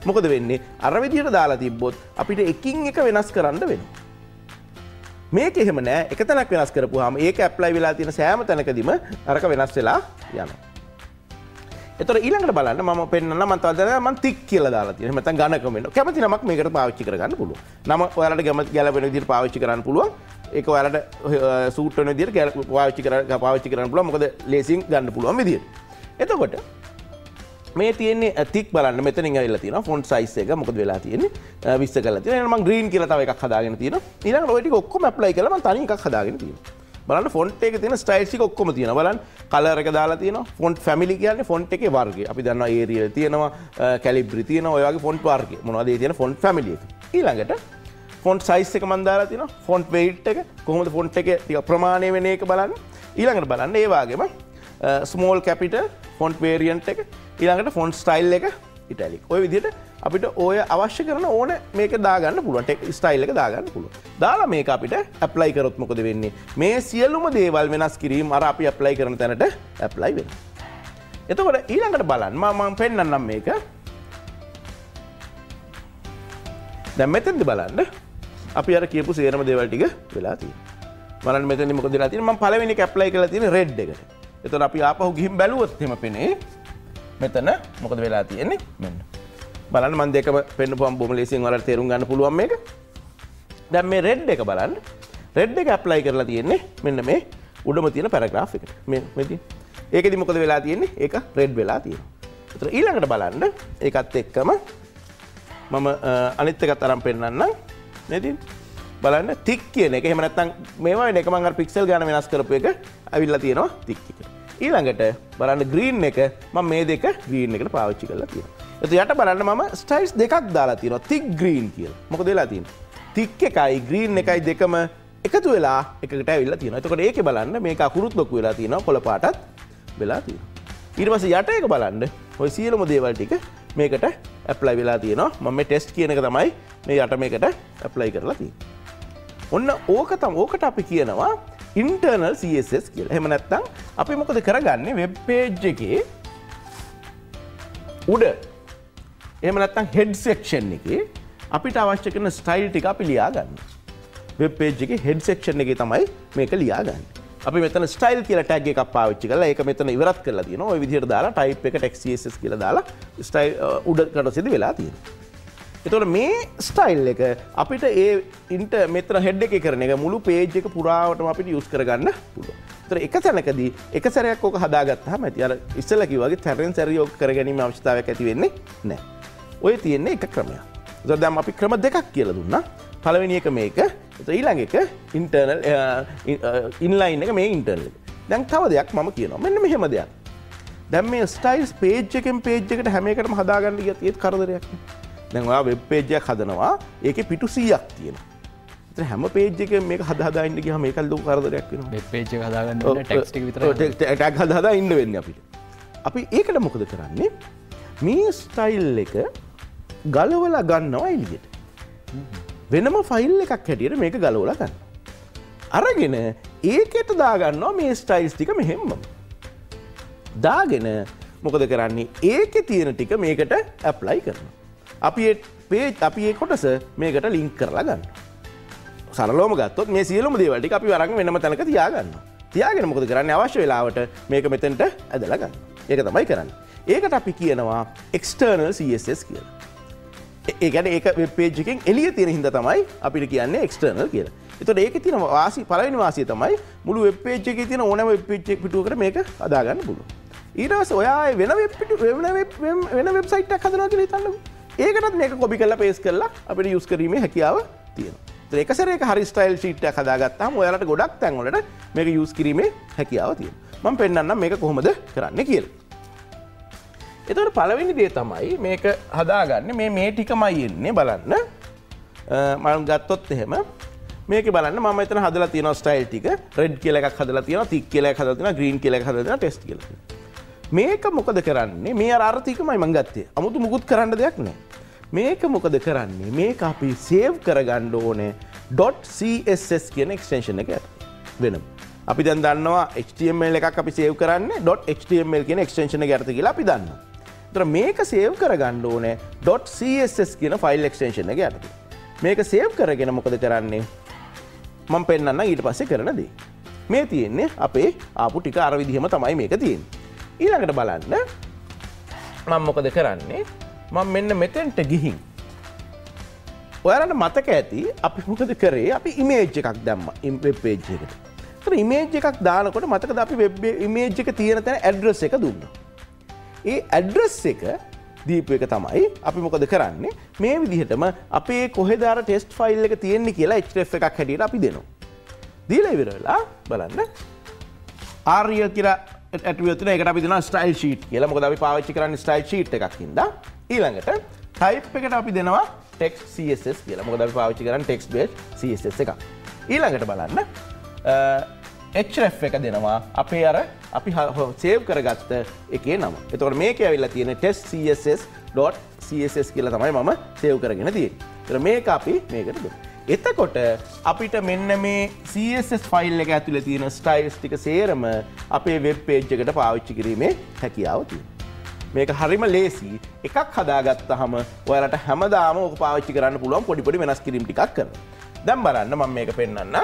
මොකද වෙන්නේ? අර විදිහට දාලා තිබ්බොත් අපිට එකින් එක වෙනස් කරන්න වෙනවා. මේක එහෙම නෑ. එක තැනක් වෙනස් කරපුවාම ඒක ඇප්ලයි වෙලා තියෙන සෑම තැනකදීම අරක වෙනස් වෙලා යනවා. එතකොට ඊළඟට බලන්න මම පෙන්නන්න මම තව දැන් මම තික් කියලා දාලා තියෙනවා. එහෙම නැත්නම් ඝනකම වෙනවා. කැමති නමක් මේකට පාවිච්චි කරගන්න පුළුවන්. නම ඔයාලට කැමති ගැලපෙන විදිහට පාවිච්චි කරන්න පුළුවන්. ඒක ඔයාලට සූට් වෙන විදිහට පාවිච්චි කරලා පාවිච්චි කරන්න පුළුවන්. මොකද ලේසියෙන් ගන්න පුළුවන් විදිහට. එතකොට මේ තියෙන්නේ තික් බලන්න මෙතනින් ඇවිල්ලා තියෙනවා. ෆොන්ට් සයිස් එක මොකද වෙලා තියෙන්නේ? විස්ස කරලා තියෙනවා. එහෙනම් මම green කියලා තව එකක් හදාගෙන තියෙනවා. ඊළඟට ඔය ටික ඔක්කොම ඇප්ලයි කරලා මම තනි එකක් හදාගෙන තියෙනවා. බලන්න ෆොන්ට් එකේ තියෙන ස්ටයිල්ස් ටික ඔක්කොම තියෙනවා. බලන්න කලර් එක දාලා තියෙනවා. ෆොන්ට් ෆැමිලි කියන්නේ ෆොන්ට් එකේ වර්ගය. අපි දන්නවා ඒරියල් තියෙනවා, කැලිබ්‍රි තියෙනවා, ඔය වගේ ෆොන්ට් වර්ගය. මොනවද ඒ තියෙන ෆොන්ට් ෆැමිලි එක. ඊළඟට ෆොන්ට් සයිස් එක මම දාලා තියෙනවා. ෆොන්ට් weight එක කොහොමද ෆොන්ට් එකේ ටික ප්‍රමාණය වෙන එක බලන්න. ඊළඟට බලන්න ඒ වගේම ස්මෝල් කැපිටල් ෆොන්ට් variant එක. ඊළඟට ෆොන්ට් ස්ටයිල් එක ඉටැලික්. ඔය විදිහට අපිට ඔය අවශ්‍ය කරන ඕන මේක දාගන්න පුළුවන්. ටෙක් ස්ටයිල් එක දාගන්න පුළුවන්. දාලා මේක අපිට ඇප්ලයි කරොත් මොකද වෙන්නේ? මේ සියලුම දේවල් වෙනස් කිරීම අර අපි ඇප්ලයි කරන තැනට ඇප්ලයි වෙනවා. එතකොට ඊළඟට බලන්න මම මම පෙන්නන්නම් මේක. දැන් මෙතෙන්ද බලන්න අපි අර කියපු සේරම දේවල් ටික වෙලා තියෙනවා. බලන්න මෙතෙන්දි මොකද වෙලා තියෙන්නේ? මම පළවෙනි එක ඇප්ලයි කරලා තියෙන්නේ රෙඩ් එකට. එතකොට අපි ආපහු ගිහින් බැලුවොත් එහෙම පෙනේ මෙතන මොකද වෙලා තියෙන්නේ? මෙන්න බලන්න මම දෙකම පෙන්නපුවම බොහොම ලේසියෙන් ඔයාලට තේරුම් ගන්න පුළුවන් මේක. දැන් මේ රෙඩ් එක බලන්න. රෙඩ් එක ඇප්ලයි කරලා තියෙන්නේ මෙන්න මේ උඩම තියෙන පැරග්‍රාෆ් එකට. මේ මේ තියෙන. ඒකෙදි මොකද වෙලා තියෙන්නේ? ඒක රෙඩ් වෙලා තියෙනවා. ඒතර ඊළඟට බලන්න ඒකත් එක්කම මම අනිත් එකත් අරන් පෙන්නන්නම්. මේ තියෙන. බලන්න තික් කියන එක. එහෙම නැත්නම් මේවා වෙන එක මම අර පික්සල් ගන්න වෙනස් කරපු එක අවිල්ලා තියෙනවා තික් එකට. ඊළඟට බලන්න green එක මම මේ දෙක green එකට පාවිච්චි කරලා තියෙනවා. එතකොට යට බලන්න මම ස්ටයිල්ස් දෙකක් දාලා තියෙනවා. තික් green කියලා. මොකද වෙලා තියෙන්නේ? තික් එකයි green එකයි දෙකම එකතු වෙලා එකකට ඇවිල්ලා තියෙනවා. එතකොට ඒකේ බලන්න මේක අකුරුත් ලොකු වෙලා තියෙනවා. කොළ පාටත් වෙලා තියෙනවා. ඊට පස්සේ යට එක බලන්න ඔය සියලුම දේවල් ටික මේකට ඇප්ලයි වෙලා තියෙනවා. මම මේ ටෙස්ට් කියන එක තමයි මේ යට මේකට ඇප්ලයි කරලා තියෙන්නේ. ඔන්න ඕක තමයි ඕකට අපි කියනවා internal C S S කියලා. එහෙම නැත්නම් අපි මොකද කරගන්නේ වෙබ් page එකේ උඩ එහෙම නැත්නම් හෙඩ් සෙක්ෂන් එකේ අපිට අවශ්‍ය කරන ස්ටයිල් ටික අපි ලියා ගන්නවා. වෙබ් page එකේ හෙඩ් සෙක්ෂන් එකේ තමයි මේක ලියා ගන්න. අපි මෙතන ස්ටයිල් කියලා ටැග් එකක් පාවිච්චි කරලා ඒක මෙතන ඉවරත් කරලා තියෙනවා. ওই විදිහට දාලා type එක text css කියලා දාලා ස්ටයිල් උඩ කොටසෙදි වෙලා තියෙනවා. ඒතකොට මේ ස්ටයිල් එක අපිට ඒ ඉන්ට මෙතන හෙඩ් එකේ කරන එක මුළු page එක පුරාවටම අපිට use කරගන්න පුළුවන්. ඒතර එක තැනකදී එක සැරයක් ඕක හදාගත්තාම ඇති අර ඉස්සෙල්ලා කිව්වාගේ තැරෙන් සැරි ඕක කරගැනීමේ අවශ්‍යතාවයක් ඇති වෙන්නේ නැහැ. ඔය තියෙන්නේ එක ක්‍රමයක්. ඒතකොට දැන් අපි ක්‍රම දෙකක් කියලා දුන්නා. පළවෙනි එක මේක. ඒතකොට ඊළඟ එක ඉන්ටර්නල් ඉන්ලයින් එක මේ ඉන්ටර්නල් එක. දැන් තව දෙයක් මම කියනවා. මෙන්න මෙහෙම දෙයක්. දැන් මේ ස්ටයිල්ස් page එකෙන් page එකට හැම එකටම හදාගන්න ගියත් ඒත් කරදරයක් නේ. දැන් ඔයා web page එකක් හදනවා. ඒකේ පිටු සීයක් තියෙනවා. ඒතර හැම page එකෙන් මේක හදා හදා ඉන්න ගියාම මේකත් ලොකු කරදරයක් වෙනවා. web page එක හදාගන්න ඕනේ ටැග්ස් ටික විතරයි. ටැග් හදා හදා ඉන්න වෙන්නේ අපිට. අපි ඒකට මොකද කරන්නේ? මේ ස්ටයිල් එක ගලවලා ගන්නවා එළියට. වෙනම ෆයිල් එකක් හැටියට මේක ගලවලා ගන්න. අරගෙන ඒකෙට දාගන්නවා මේ ස්ටයිල්ස් ටික මෙහෙම්ම. දාගෙන මොකද කරන්නේ? ඒකේ තියෙන ටික මේකට ඇප්ලයි කරනවා. අපි page අපි කොටස මේකට link කරලා ගන්නවා. සරලවම ගත්තොත් මේ සියලුම දේවල් ටික අපි වරන් වෙනම තැනක තියා ගන්නවා. තියාගෙන මොකද කරන්නේ අවශ්‍ය වෙලාවට මේක මෙතෙන්ට ඇදලා ගන්න. ඒක තමයි කරන්නේ. ඒකට අපි කියනවා external C S S කියලා. ඒ කියන්නේ ඒක web page එකෙන් එළිය තියෙන හින්දා තමයි අපිට කියන්නේ external කියලා. ඒතකොට ඒකේ තියෙන වාසි පළවෙනි වාසිය තමයි මුළු web page එකේ තියෙන ඕනෑම web page පිටුවකට මේක අදා ගන්න පුළුවන්. ඊට පස්සේ ඔයා වෙන web පිටුව වෙන වෙන website එකක් හදනවා කියලා හිතන්නකෝ. ඒකටත් මේක copy කරලා paste කරලා අපිට use කිරීමේ හැකියාව තියෙනවා. ඒතර එක සැරේක හරි style sheet එකක් හදාගත්තාම ඔයාලට ගොඩක් තැන් වලට මේක use කිරීමේ හැකියාව තියෙනවා. මම පෙන්නන්නම් මේක කොහොමද කරන්නේ කියලා. ඒතර පළවෙනි දේ තමයි මේක හදාගන්නේ මේ මේ ටිකමයි එන්නේ බලන්න. මම ගත්තොත් එහෙම මේකේ බලන්න මම මෙතන හදලා තියෙනවා style ටික. red කියලා එකක් හදලා තියෙනවා, thick කියලා එකක් හදලා තියෙනවා, green කියලා එකක් හදලා තියෙනවා, test කියලා තියෙනවා. මේක මොකද කරන්නේ මේ අර අර්ථිකමයි මම ගත්තේ 아무තු මුකුත් කරන්න දෙයක් නැහැ මේක මොකද කරන්නේ මේක අපි සේව් කරගන්න ඕනේ .css කියන එක්ස්ටෙන්ෂන් එක වෙනම අපි දැන් දන්නවා html එකක් අපි සේව් කරන්නේ .html කියන එක්ස්ටෙන්ෂන් එක යටතේ කියලා අපි දන්නවා. ඒතර මේක සේව් කරගන්න ඕනේ .css කියන ෆයිල් එක්ස්ටෙන්ෂන් එක යටතේ. මේක සේව් කරගෙන මොකද කරන්නේ මම පෙන්නන්නම් ඊට පස්සේ කරන දේ. මේ තියෙන්නේ අපේ ආපු ටික අර විදිහම තමයි මේක තියෙන්නේ. ඊළඟට බලන්න මම මොකද කරන්නේ මම මෙන්න මෙතෙන්ට ගිහින් ඔයාලට මතක ඇති අපි මොකද කරේ අපි ඉමේජ් එකක් දැම්මා web page එකට. ඒතර ඉමේජ් එකක් දානකොට මතකද අපි web ඉමේජ් එක තියෙන තැන ඇඩ්‍රස් එක දුන්නා. ඒ ඇඩ්‍රස් එක දීපු එක තමයි අපි මොකද කරන්නේ මේ විදිහටම අපේ කොහෙද අර ටෙස්ට් ෆයිල් එක තියෙන්නේ කියලා hdf එකක් හැටියට අපි දෙනවා. දීලා ඉවර වෙලා බලන්න ආර්ය කියලා ඇටුවතුන එකට අපි දෙනවා ස්ටයිල් ෂීට් කියලා. මොකද අපි පාවිච්චි කරන්නේ ස්ටයිල් ෂීට් එකක් හින්දා. ඊළඟට ටයිප් එකට අපි දෙනවා ටෙක්ස්ට් C S S කියලා. මොකද අපි පාවිච්චි කරන්නේ text base C S S එකක්. ඊළඟට බලන්න href එක දෙනවා අපේ අර අපි සේව් කරගත්ත එකේ නම. එතකොට මේකේ ඇවිල්ලා තියෙන test C S S dot C S S කියලා තමයි මම සේව් කරගෙන තියෙන්නේ. ඒතර මේක අපි මේකට දෙමු. එතකොට අපිට මෙන්න මේ C S S ෆයිල් එක ඇතුලේ තියෙන ස්ටයිල්ස් ටික සේරම අපේ වෙබ් page එකට පාවිච්චි කිරීමේ හැකියාව තියෙනවා. මේක හරිම ලේසි. එකක් හදාගත්තාම ඔයාලට හැමදාම ඕක පාවිච්චි කරන්න පුළුවන් පොඩි පොඩි වෙනස් කිරීම් ටිකක් කරනවා. දැන් බලන්න මම මේක පෙන්නන්නම්.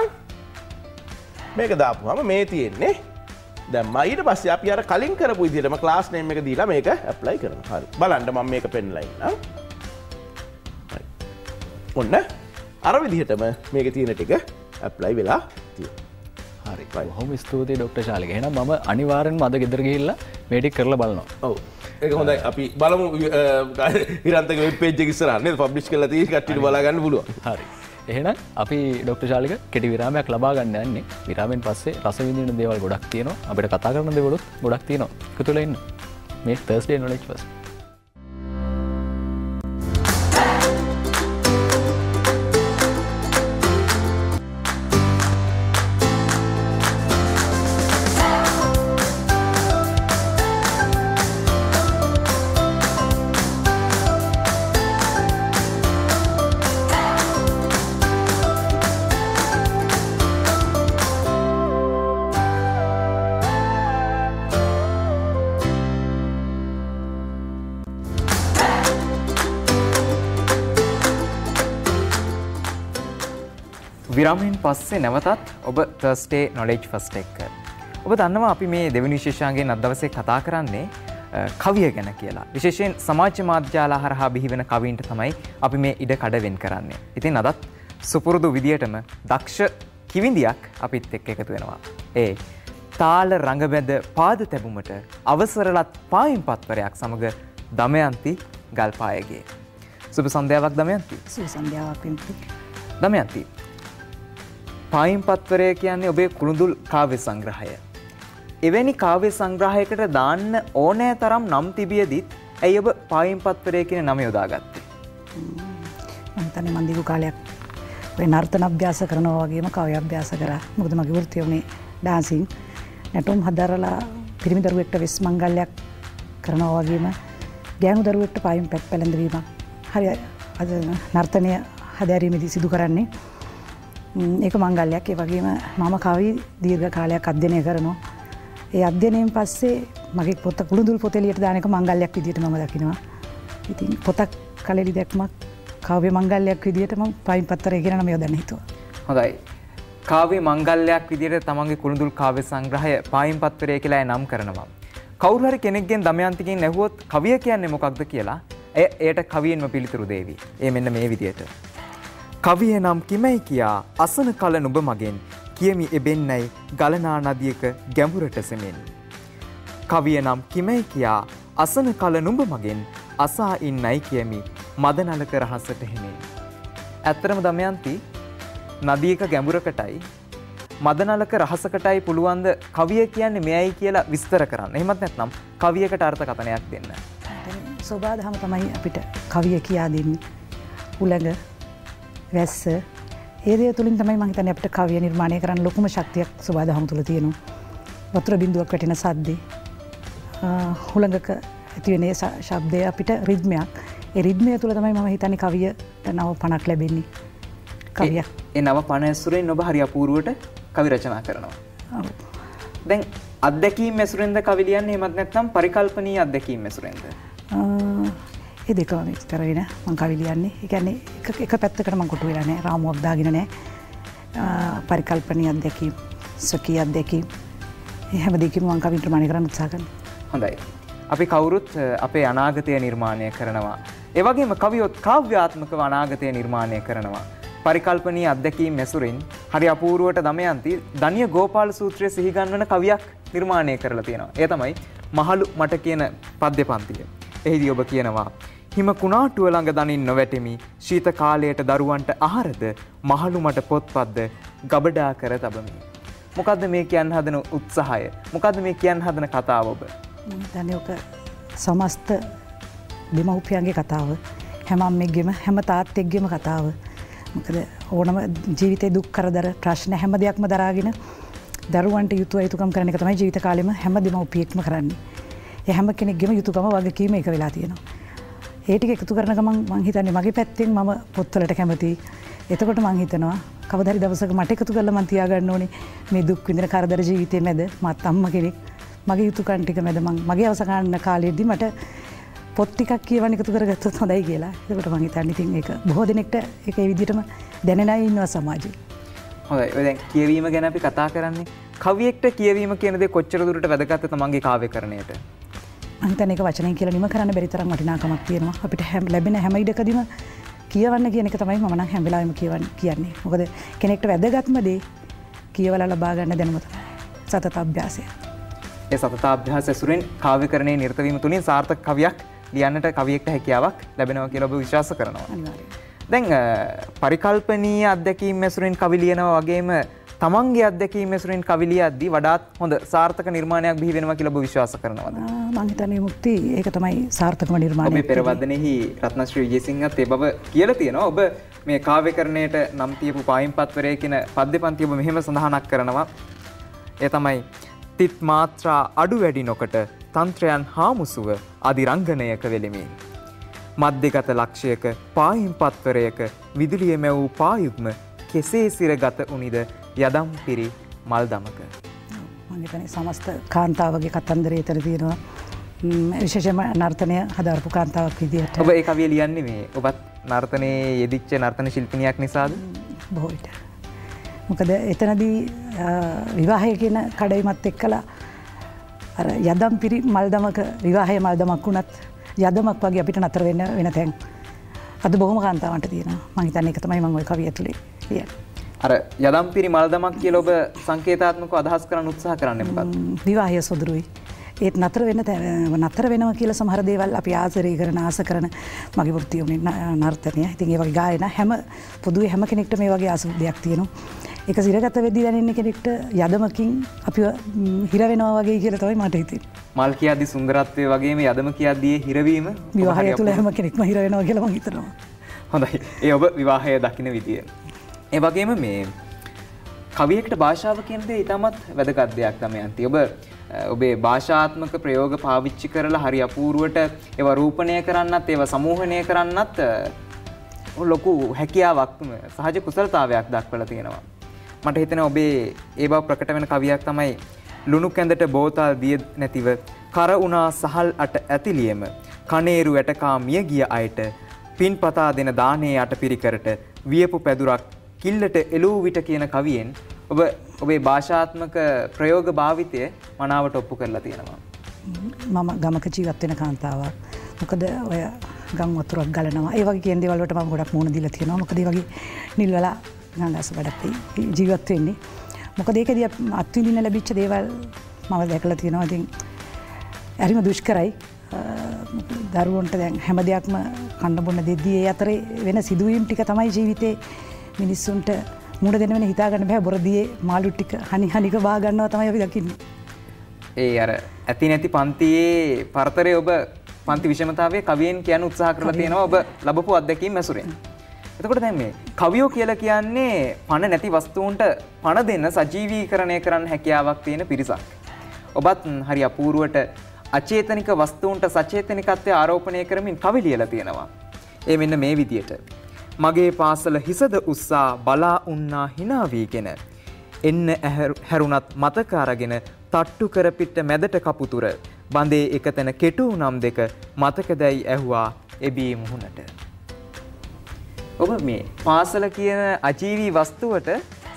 මේක දාපුවාම මේ තියෙන්නේ. දැන් මම ඊට පස්සේ අපි අර කලින් කරපු විදිහටම class name එක දීලා මේක apply කරනවා. හරි. බලන්න මම මේක පෙන්නලා ඉන්නම්. හරි. ඔන්න අර විදිහටම මේක තියෙන ටික ඇප්ලයි වෙලා තියෙනවා. හරි. බොහොම ස්තුතියි ડોක්ටර් ශාලික. එහෙනම් මම අනිවාර්යෙන්ම අද ගෙදර ගිහිල්ලා මේ ටික කරලා බලනවා. ඔව්. ඒක හොඳයි. අපි බලමු හිරන්තගේ වෙබ් page එක ඉස්සරහ නේද පබ්ලිෂ් කරලා තියෙන්නේ කට්ටියට බලා ගන්න පුළුවන්. හරි. එහෙනම් අපි ડોක්ටර් ශාලික කෙටි විරාමයක් ලබා ගන්න යන්නේ. විරාමෙන් පස්සේ රස විඳින දේවල් ගොඩක් තියෙනවා. අපිට කතා කරන දේවලුත් ගොඩක් තියෙනවා. එකතු වෙලා ඉන්න. මේ Thursday Knowledge First. විරාමයෙන් පස්සේ නැවතත් ඔබ Thursday Knowledge First එක. ඔබ දන්නවා අපි මේ දෙවෙනි විශේෂාංගයෙන් අද දවසේ කතා කරන්නේ කවිය ගැන කියලා. විශේෂයෙන් සමාජ මාධ්‍යාලා හරහා බිහි වෙන කවීන්ට තමයි අපි මේ ඉඩ කඩ වෙන් කරන්නේ. ඉතින් අදත් සුපුරුදු විදියටම දක්ෂ කිවිඳියක් අපිත් එක්ක එකතු වෙනවා. ඒ තාල රංගබැඳ පාද තැබුමට අවසරලත් පායින් පත්වරයක් සමග දමයන්ති ගල්පායගේ. සුබ සන්ධ්‍යාවක් දමයන්ති. සුබ සන්ධ්‍යාවක් පින්ති. දමයන්ති පායින් පත්වරය කියන්නේ ඔබේ කුළුඳුල් කාව්‍ය සංග්‍රහය. එවැනි කාව්‍ය සංග්‍රහයකට දාන්න ඕනෑ තරම් නම් තිබියදිත් ඇයි ඔබ පායින් පත්වරය කියන නම යොදාගත්තේ? මම හිතන්නේ මම දීර්ඝ කාලයක් මේ නර්තන අභ්‍යාස කරනවා වගේම කවි අභ්‍යාස කරා. මොකද මගේ වෘත්තිය උනේ ඩාන්සින්. නැටුම් හදාරලා පිරිමි දරුවෙක්ට වෙස් මංගල්‍යයක් කරනවා වගේම ගෑනු දරුවෙක්ට පායින් පැත් පැලඳවීමක් හරි අද නර්තනය හදාරීමේදී සිදු කරන්නේ. ඒක මංගල්‍යයක්. ඒ වගේම මම කවි දීර්ඝ කාලයක් අධ්‍යයනය කරනවා. ඒ අධ්‍යයනයෙන් පස්සේ මගේ පොත කුළුඳුල් පොත එළියට දාන එක මංගල්‍යයක් විදිහට මම දකිනවා. ඉතින් පොතක් කලෙලි දැක්මක් කාව්‍ය මංගල්‍යයක් විදියට මම පයින් පත්තරේ කියන නම යොදන්න හිතුවා. හොඳයි. කාව්‍ය මංගල්‍යයක් විදියට තමන්ගේ කුළුඳුල් කාව්‍ය සංග්‍රහය පයින් පත්තරේ කියලා ඒ නම් කරනවා. කවුරු හරි කෙනෙක්ගෙන් දමයන්තිගෙන් ඇහුවොත් කවිය කියන්නේ මොකක්ද කියලා එය එයට කවියෙන්ම පිළිතුරු දෙවි. ඒ මෙන්න මේ විදියට. කවිය නම් කිමයි කියා අසන කල නුඹ මගෙන් කියමි එබෙන්නයි ගලනා නදියක ගැඹුරට සෙමින්. කවිය නම් කිමයි කියා අසන කල නුඹ මගෙන් අසා ඉන්නයි කියමි මදනලක රහසට හිමි. ඇත්තරම දමයන්ති නදියක ගැඹුරකටයි මදනලක රහසකටයි පුළුවන්ද කවිය කියන්නේ මෙයයි කියලා විස්තර කරන්න. එහෙමත් නැත්නම් කවියකට අර්ථකථනයක් දෙන්න. සෝබාදහම තමයි අපිට කවිය කියා දෙන්නේ. උලඟ වැස්ස ඒ දේ තුලින් තමයි මම හිතන්නේ අපිට කවිය නිර්මාණය කරන්න ලොකුම ශක්තියක් සෝබාදහම තුල තියෙනවා. වතුර බිඳුවක් වැටෙන සද්දේ හුලඟක ඇති වෙන ශබ්දය අපිට රිද්මයක්. ඒ රිද්මය තුළ තමයි මම හිතන්නේ කවියට නව පණක් ලැබෙන්නේ. කවිය ඒ නව පණ ඇසුරෙන් ඔබ හරි අපූර්වවට කවි රචනා කරනවා. දැන් අත්දැකීම් ඇසුරෙන්ද කවි ලියන්නේ එහෙමත් නැත්නම් පරිකල්පනීය අත්දැකීම් ඇසුරෙන්ද? ඒ දෙකම විස්තර වෙන මම කවි ලියන්නේ. ඒ කියන්නේ එක එක පැත්තකට මම කොටු වෙලා නැහැ. රාමුවක් දාගෙන නැහැ. පරිකල්පනීය අත්දැකීම්, සකීය අත්දැකීම් ඒ හැම දෙකම මම කවි නිර්මාණය කරන්න උත්සාහ කරනවා. හොඳයි. අපි කවුරුත් අපේ අනාගතය නිර්මාණය කරනවා. ඒ වගේම කවියොත් කාව්‍යාත්මකව අනාගතය නිර්මාණය කරනවා. පරිකල්පනීය අත්දැකීම් ඇසුරින් හරි අපූර්වවට දමයන්ති දනිය ගෝපාල සූත්‍රය සිහි ගන්වන කවියක් නිර්මාණය කරලා තියෙනවා. ඒ තමයි මහලු මට කියන පද්‍ය පන්තිය. එහිදී ඔබ කියනවා හිම කුණාටුව ළඟ දනින් නොවැටෙමි ශීත කාලයට දරුවන්ට ආහාරද මහලු මට පොත්පත්ද ගබඩා කර තබමි. මොකද්ද මේ කියන්න හදන උත්සාහය? මොකද්ද මේ කියන්න හදන කතාව ඔබ? දනයෝක සමස්ත දෙමව්පියන්ගේ කතාව හැම අම්මෙක්ගෙම හැම තාත්තෙක්ගෙම කතාව. මොකද ඕනම ජීවිතේ දුක් කරදර ප්‍රශ්න හැම දෙයක්ම දරාගෙන දරුවන්ට යුතුය යුතුකම් කරන එක තමයි ජීවිත කාලෙම හැම දෙමව්පියෙක්ම කරන්නේ. ඒ හැම කෙනෙක්ගෙම යුතුකම වගකීම එක වෙලා තියෙනවා. ඒ ටික එකතු කරන ගමන් මං හිතන්නේ මගේ පැත්තෙන් මම පොත්වලට කැමතියි. එතකොට මං හිතනවා කවදා හරි දවසක මට එකතු කරලා මං තියාගන්න ඕනේ මේ දුක් විඳින කරදර ජීවිතේ මැද මත් අම්ම කෙනෙක් මගේ යුතුකම් ටික මැද මං මගේ අවසන් ගන්න කාලෙදී මට පොත් ටිකක් කියවන්න එකතු කරගත්තොත් හොඳයි කියලා. ඒකට මං හිතන්නේ ඉතින් ඒක බොහෝ දිනෙකට ඒක ඒ විදිහටම දැනෙලා ඉන්නවා සමාජයේ. හොඳයි. ඔය දැන් කියවීම ගැන අපි කතා කරන්නේ. කවියෙක්ට කියවීම කියන දේ කොච්චර දුරට වැදගත්ද තමන්ගේ කාව්‍යකරණයට? මං හිතන්නේ ඒක වචනයෙන් කියලා නිම කරන්න බැරි තරම් වටිනාකමක් තියෙනවා. අපිට ලැබෙන හැම ඉඩකදීම කියවන්න කියන එක තමයි මම නම් හැම වෙලාවෙම කියන්නේ. මොකද කෙනෙක්ට වැදගත්ම දේ කියවලා ලබා ගන්න දැනුම තමයි. සතත අභ්‍යාසය. ඒ සතතාභ්‍යාස ඇසුරෙන් කාව්‍යකරණයේ නිරතවීම තුලින් සාර්ථක කවියක් ලියන්නට කවියෙක්ට හැකියාවක් ලැබෙනවා කියලා ඔබ විශ්වාස කරනවා. දැන් පරිකල්පනීය අත්දැකීම් ඇසුරෙන් කවි ලියනවා වගේම තමන්ගේ අත්දැකීම් ඇසුරෙන් කවි ලියද්දී වඩාත් හොඳ සාර්ථක නිර්මාණයක් බිහි වෙනවා කියලා ඔබ විශ්වාස කරනවාද? මම හිතන්නේ මුක්ති ඒක තමයි සාර්ථකම නිර්මාණය. ඔබේ පෙරවදනෙහි රත්නශ්‍රී විජේසිංහත් ඒ බව කියලා තියෙනවා. ඔබ මේ කාව්‍යකරණයට නම් තියපු පායිම්පත්වරය කියන පද්‍ය පන්තිය ඔබ මෙහෙම සඳහනක් කරනවා. ඒ තමයි තිත් මාත්‍රා අඩු වැඩි නොකොට තන්ත්‍රයන් හාමුසුව අධිරංගනයක වෙලෙමි. මධ්‍යගත ලක්ෂයක පායිම් පත්වරයක විදුලිය මැවූ පායුක්ම කෙසේ සිරගත උනිද යදම් පිරි මල් දමක. මංගිතන සමස්ත කාන්තාවගේ කතන්දරය එතන තියෙනවා. විශේෂයෙන්ම නර්තනය හදාරපු කාන්තාවක් විදියට. ඔබ ඒ කවිය ලියන්නේ මේ ඔබත් නර්තනයේ යෙදිච්ච නර්තන ශිල්පිනියක් නිසාද? බොහෝ විට. මොකද එතනදී විවාහය කියන කඩයිමත් එක්කලා අර යදම් පිරි මල් දමක විවාහය මල් දමක් වුණත් යදමක් වගේ අපිට නතර වෙන්න වෙන තැන් අද බොහොම කාන්තාවන්ට තියෙනවා. මම හිතන්නේ ඒක තමයි මම ওই කවිය ඇතුලේ කියන්නේ. අර යදම් පිරි මල් දමක් කියලා ඔබ සංකේතාත්මකව අදහස් කරන්න උත්සාහ කරන්නේ මොකක්ද? විවාහය සොදුරුයි. ඒත් නතර වෙන්න නතර වෙනවා කියලා සමහර දේවල් අපි ආශ්‍රය කරන ආස කරන මගේ වෘත්තිය උනේ නර්තනය. ඉතින් ඒ වගේ ගායනා හැම පොදුවේ හැම කෙනෙක්ට මේ වගේ ආස දෙයක් තියෙනවා. ඒක සිරගත වෙද්දී දැනෙන්නේ කෙනෙක්ට යදමකින් අපිව හිර වෙනවා වගේ කියලා තමයි මට හිතෙන්නේ. මල් කියද්දී සුන්දරත්වයේ වගේම යදම කියද්දී හිරවීම විවාහය තුළ හැම කෙනෙක්ම හිර වෙනවා කියලා මම හිතනවා. හොඳයි. ඒ ඔබ විවාහය දකින්න විදිය. ඒ වගේම මේ කවියෙකුට භාෂාව කියන දේ ඊටමත් වැදගත් දෙයක් තමයි අන්ති. ඔබ ඔබේ භාෂාත්මක ප්‍රයෝග පාවිච්චි කරලා හරි අපූර්වට ඒවා රූපණය කරන්නත් ඒවා සමූහණය කරන්නත් ලොකු හැකියාවක් සහජ කුසලතාවයක් දක්වලා තියෙනවා. මට හිතෙන ඔබේ ඒ බව ප්‍රකට වෙන කවියක් තමයි ලුණු කැඳට බෝතල් දිය නැතිව කර උනා සහල් අට ඇතිලියම කනේරු වැටකා මිය ගිය අයට පින් පතා දෙන දානයේ යටපිරිකරට වියපු පැදුරක් කිල්ලට එළූ විට කියන කවියෙන් ඔබ ඔබේ භාෂාත්මක ප්‍රයෝග භාවිතය මනාවට ඔප්පු කරලා තියෙනවා. මම ගමක ජීවත් වෙන කාන්තාවක්. මොකද ඔය ගම් වතුරක් ගලනවා. ඒ වගේ කියන දේවල් වලට මම ගොඩක් මුණ දීලා තියෙනවා. මොකද ඒ වගේ නිල්වලා ගංගාස වැඩක් ජීවත් වෙන්නේ. මොකද ඒකදී අත්විඳින්න ලැබිච්ච දේවල් මම දැකලා තියෙනවා. ඉතින් හරිම දුෂ්කරයි. දරුවන්ට දැන් හැම දෙයක්ම කන්න බොන්න දෙද්දී ඒ අතරේ වෙන සිදුවීම් ටික තමයි ජීවිතේ මිනිස්සුන්ට මුණ දෙන්න වෙන හිතා ගන්න බෑ. බොරදියේ මාළු ටික හනි හනික වහ ගන්නවා තමයි අපි දකින්නේ. ඒ අර ඇති නැති පන්තියේ පරතරේ ඔබ පන්ති විෂමතාවයේ කවියෙන් කියන උත්සාහ කරලා තියෙනවා ඔබ ලැබපු අත්දැකීම් ඇසුරෙන්. එතකොට දැන් මේ කවියෝ කියලා කියන්නේ පණ නැති වස්තුන්ට පණ දෙන සජීවීකරණය කරන්න හැකියාවක් තියෙන පිරිසක්. ඔබත් හරි අපූර්වට අචේතනික වස්තුන්ට සචේතනිකත්වය ආරෝපණය කරමින් කවි ලියලා තියෙනවා. ඒ මෙන්න මේ විදියට. මගේ පාසල හිසද උස්සා බලා උන්නා hina වීගෙන එන්න හැරුණත් මතක අරගෙන තට්ටු කර පිට මැදට කපුතුර බන්දේ එක තැන කෙටු නම් දෙක මතකදැයි ඇහුවා එබී මුහුණට. ඔබ මේ පාසල කියන අජීවී වස්තුවට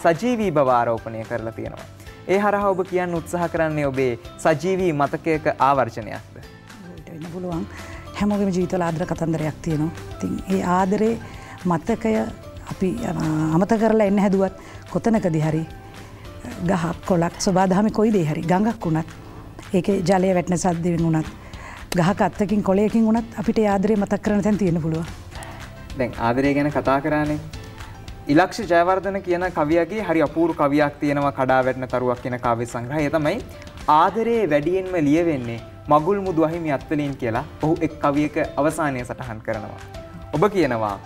සජීවී බව ආරෝපණය කරලා තියෙනවා. ඒ හරහා ඔබ කියන්න උත්සාහ කරන්නේ ඔබේ සජීවී මතකයක ආවර්ජනයක්ද? ඒකට වෙන්න පුළුවන්. හැමෝගෙම ජීවිතවල ආදර කතන්දරයක් තියෙනවා. ඉතින් ඒ ආදරේ මතකය අපි අමතක කරලා එන්න හැදුවත් කොතනකදී හරි ගහක් කොළක් සබදාහමේ කොයි දේ හරි ගඟක් වුණත් ඒකේ ජලය වැටෙන සද්දෙන් වුණත් ගහක අත්තකින් කොළයකින් වුණත් අපිට ආදරේ මතක් කරන තැන තියෙන්න පුළුවන්. දැන් ආදරය ගැන කතා කරානේ. ඉලක්ෂ ජයවර්ධන කියන කවියාගේ හරි අපූර්ව කවියක් තියෙනවා කඩා වැටෙන තරුවක් කියන කාව්‍ය සංග්‍රහය. ඒ තමයි ආදරේ වැඩියෙන්ම ලියවෙන්නේ මගුල් මුදු අහිමි අත්වලින් කියලා ඔහු එක් කවියක අවසානයේ සටහන් කරනවා. ඔබ කියනවා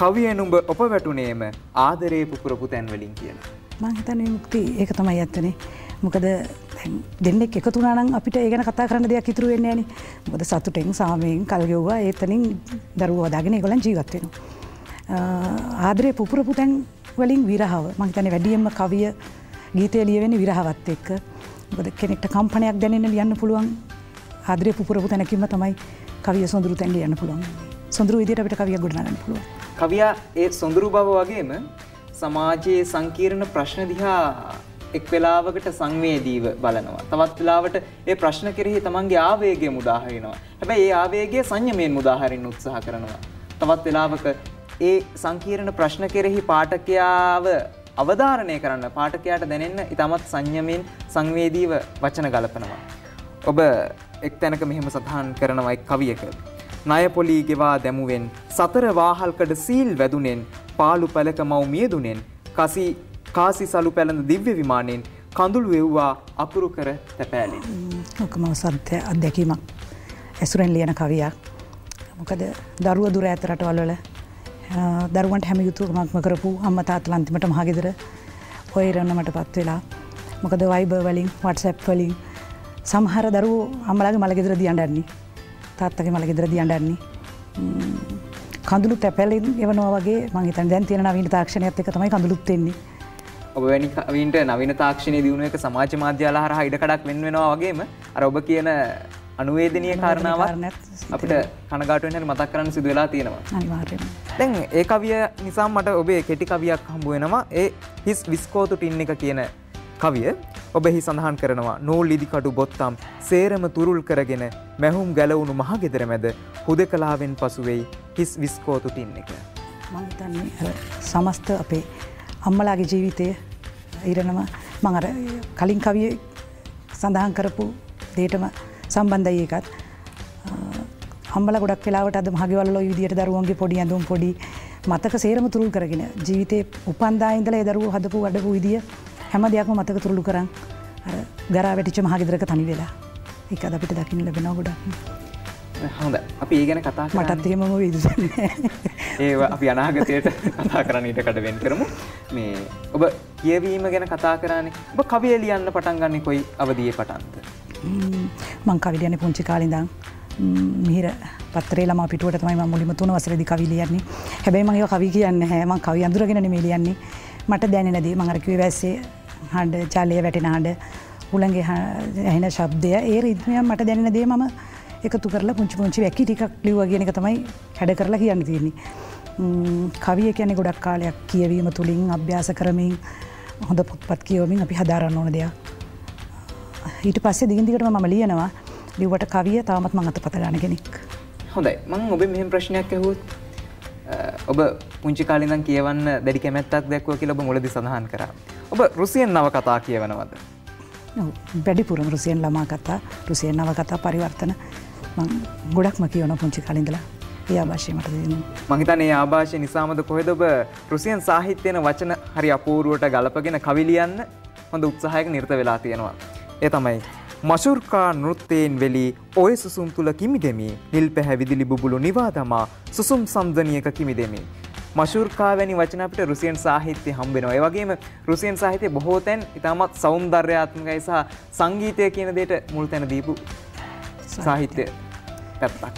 කවියෙන් උඹ ඔප වැටුනේම ආදරේ පුපුරපු තැන් වලින් කියලා. මම හිතන්නේ මුක්ති ඒක තමයි ඇත්තනේ. මොකද දෙන්නෙක් එකතු වුණා නම් අපිට ඒ ගැන කතා කරන්න දෙයක් ඉතුරු වෙන්නේ නැහනේ. මොකද සතුටෙන් සාමයෙන් කල් ගෙවුවා. ඒතනින් දරුවෝ හදාගෙන ඒගොල්ලන් ජීවත් වෙනවා. ආදරේ පුපුරපු තැන් වලින් විරහව. මම හිතන්නේ වැඩියෙන්ම කවිය ගීතය ලියවෙන්නේ විරහවත් එක්ක. මොකද කෙනෙක්ට කම්පනයක් දැනෙන්න ලියන්න පුළුවන්. ආදරේ පුපුරපු තැනකින්ම තමයි කවිය සොඳුරු තැන් ලියන්න පුළුවන්. සොඳුරු විදියට අපිට කවිය ගොඩනගන්න පුළුවන්. කවියා ඒ සොඳුරු බව වගේම සමාජයේ සංකීර්ණ ප්‍රශ්න දිහා එක් වෙලාවකට සංවේදීව බලනවා. තවත් වෙලාවට ඒ ප්‍රශ්න කෙරෙහි තමන්ගේ ආවේගය මුදා හරිනවා. හැබැයි ඒ ආවේගය සංයමයෙන් මුදා හරින්න උත්සාහ කරනවා. තවත් වෙලාවක ඒ සංකීර්ණ ප්‍රශ්න කෙරෙහි පාඨකයාව අවධාරණය කරන්න පාඨකයාට දැනෙන්න ඉතාමත් සංයමයෙන් සංවේදීව වචන ගලපනවා. ඔබ එක් තැනක මෙහෙම සඳහන් කරනවා එක් කවියක. ණය පොලී ගෙවා දැමුවෙන් සතර වාහල්කඩ සීල් වැදුනෙන් පාළු පැලක මව් මියදුනෙන් කසී කාසි සලු පැළඳ දිව්‍ය විමානයෙන් කඳුළු එව්වා අකුරු කර තැපෑලෙන්. ඔක මම සත්‍ය අත්දැකීමක් ඇසුරෙන් ලියන කවියක්. මොකද දරුවා දුර ඈත රටවල් වල දරුවන්ට හැම යුතුයකමක්ම කරපු අම්මා තාත්තලා අන්තිමට මහගෙදර හොයරන්නටපත් වෙලා. මොකද Viber වලින් WhatsApp වලින් සමහර දරුවෝ අම්මලාගේ මලගෙදර දියන් දන්නේ. තාත්තගේ මලගෙදර දියන් දන්නේ. කඳුළු තැපෑලෙන් එවනවා වගේ මම හිතන්නේ දැන් තියෙන නවීන තාක්ෂණයත් එක්ක තමයි කඳුළුත් වෙන්නේ. ඔබ වැනි කවීන්ට නවීන තාක්ෂණයේ දිනුන එක සමාජ මාධ්‍යවල හරහා ඉඩකඩක් වෙන් වෙනවා වගේම අර ඔබ කියන අනුවේදනීය කාරණාවක් අපිට කනගාටු වෙන හැටි මතක් කරන්න සිදු වෙලා තියෙනවා. අනිවාර්යයෙන්ම. දැන් ඒ කවිය නිසා මට ඔබේ කෙටි කවියක් හම්බ වෙනවා. ඒ හිස් විස්කෝතු ටින් එක කියන කවිය. ඔබෙහි සඳහන් කරනවා නූල් ඉදිකඩු බොත්තම් සේරම තුරුල් කරගෙන මැහුම් ගැලවුණු මහගෙදර මැද හුදකලාවෙන් පසු වෙයි හිස් විස්කෝතු ටින් එක. මම හිතන්නේ සමස්ත අපේ අම්මලාගේ ජීවිතය ඉරණම මම අර කලින් කවියේ සඳහන් කරපු දෙයටම සම්බන්ධයි ඒකත්. අම්මලා ගොඩක් වෙලාවට අද මහගෙවල් වල ওই විදියට දරුවන්ගේ පොඩි ඇඳුම් පොඩි මතක සේරම තුරුල් කරගෙන ජීවිතේ උපන්දා ඉඳලා ඒ දරුවෝ හදපු වැඩපු විදිය හැම දෙයක්ම මතක තුරුළු කරන් අර ගරා වැටිච්ච මහගෙදරක තනි වෙලා ඒක අද අපිට දකින්න ලැබෙනවා ගොඩක්. හොඳයි. අපි ඒ ගැන කතා කරමු. මටත් එහෙමම වේද ඒ අපි අනාගතයට කතා කරන්න ඊට කඩ වෙන් කරමු. මේ ඔබ කියවීම ගැන කතා කරානේ. ඔබ කවිය ලියන්න පටන් ගන්නේ කොයි අවදියේ පටන්ද? මම කවි ලියන්නේ පුංචි කාලේ ඉඳන්. මිහිර පත්‍රේ ළමා පිටුවට තමයි මම මුලින්ම තුන වසරේදී කවි ලියන්නේ. හැබැයි මම ඒක කවි කියන්නේ නැහැ. මම කවි අඳුරගෙන නෙමෙයි ලියන්නේ. මට දැනෙන දේ මම අර කිව්වේ වැස්සේ හඬ, ජලය වැටෙන හඬ, උලංගේ ඇහෙන ශබ්දය, ඒ රිද්මයන් මට දැනෙන දේ මම එකතු කරලා පුංචි පුංචි වැකි ටිකක් ලිව්වා කියන එක තමයි හැඩ කරලා කියන්න තියෙන්නේ. කවිය කියන්නේ ගොඩක් කාලයක් කියවීම තුලින් අභ්‍යාස කරමින් හොඳ පොත්පත් කියවමින් අපි හදාරන්න ඕන දෙයක්. ඊට පස්සේ දිගින් දිගටම මම ලියනවා. ලිව්වට කවිය තාමත් මම අතපත ගන්න කෙනෙක්. හොඳයි. මම ඔබෙන් මෙහෙම ප්‍රශ්නයක් අහුවොත් ඔබ පුංචි කාලේ ඉඳන් කියවන්න දැඩි කැමැත්තක් දැක්වුවා කියලා ඔබ මුලදී සඳහන් කරා. ඔබ රුසියන් නව කතා කියවනවද? ඔව්. වැඩිපුරම රුසියන් ළමා කතා, රුසියන් නව කතා පරිවර්තන මම ගොඩක්ම කියවන පුංචි කාලේ ඉඳලා. ඒ ආభాෂය මට දෙන්නේ. මම හිතන්නේ ඒ ආభాෂය නිසාමද කොහෙද ඔබ රුසියන් සාහිත්‍යයේ වචන හරි අපූර්වවට ගලපගෙන කවි ලියන්න හොඳ උත්සාහයක නිරත වෙලා තියෙනවා. ඒ තමයි මෂුර්කා නෘත්තයෙන් වෙලී ඔය සුසුම් තුල කිමිදෙමි නිල් පැහැ විදුලි බුබුලු නිවා තමා සුසුම් සම්දනියක කිමිදෙමි. මෂුර්කා වැනි වචන අපිට රුසියන් සාහිත්‍ය හම්බ වෙනවා. ඒ වගේම රුසියන් සාහිත්‍ය බොහෝ තැන් ඉතාමත් సౌందర్యාත්මකයි සහ සංගීතය කියන දෙයට මුල් තැන දීපු සාහිත්‍ය පැත්තක්.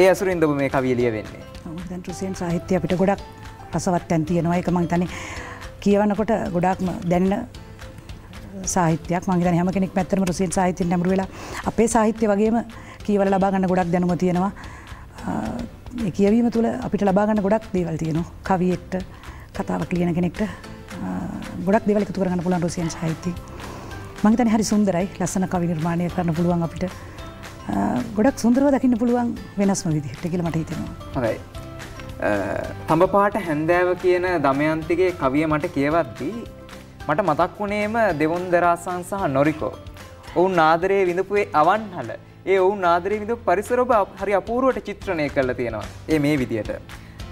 ඒ අසුරින්ද ඔබ මේ කවිය ලියවෙන්නේ. ඔව් දැන් රුසියන් සාහිත්‍ය අපිට ගොඩක් රසවත් තැන් තියෙනවා. ඒක මම හිතන්නේ කියවනකොට ගොඩක්ම දැනෙන සාහිත්‍යයක් මම හිතන්නේ හැම කෙනෙක්ම ඇත්තටම රුසියන් සාහිත්‍යයෙන් නැඹුරු වෙලා අපේ සාහිත්‍ය වගේම කියවලා ලබා ගන්න ගොඩක් දැනුම තියෙනවා. ඒ කියවීම තුළ අපිට ලබා ගන්න ගොඩක් දේවල් තියෙනවා. කවියෙක්ට කතාවක් ලියන කෙනෙක්ට ගොඩක් දේවල් එකතු කර ගන්න පුළුවන් රුසියන් සාහිත්‍යය. මම හිතන්නේ හරි සුන්දරයි. ලස්සන කවි නිර්මාණය කරන්න පුළුවන් අපිට. ගොඩක් සුන්දරව දකින්න පුළුවන් වෙනස්ම විදිහට කියලා මට හිතෙනවා. හරි. තඹ පාට හැන්දෑව කියන දමයන්තිගේ කවිය මට කියවද්දී මට මතක් වුණේම දෙවොන්දරාසන් සහ නොරිකෝ. ඔවුන් ආදරයේ විඳපුවේ අවන්හල. ඒ ඔවුන් ආදරයේ විඳපු පරිසර ඔබ හරි අපූර්වවට චිත්‍රණය කරලා තියෙනවා. ඒ මේ විදියට.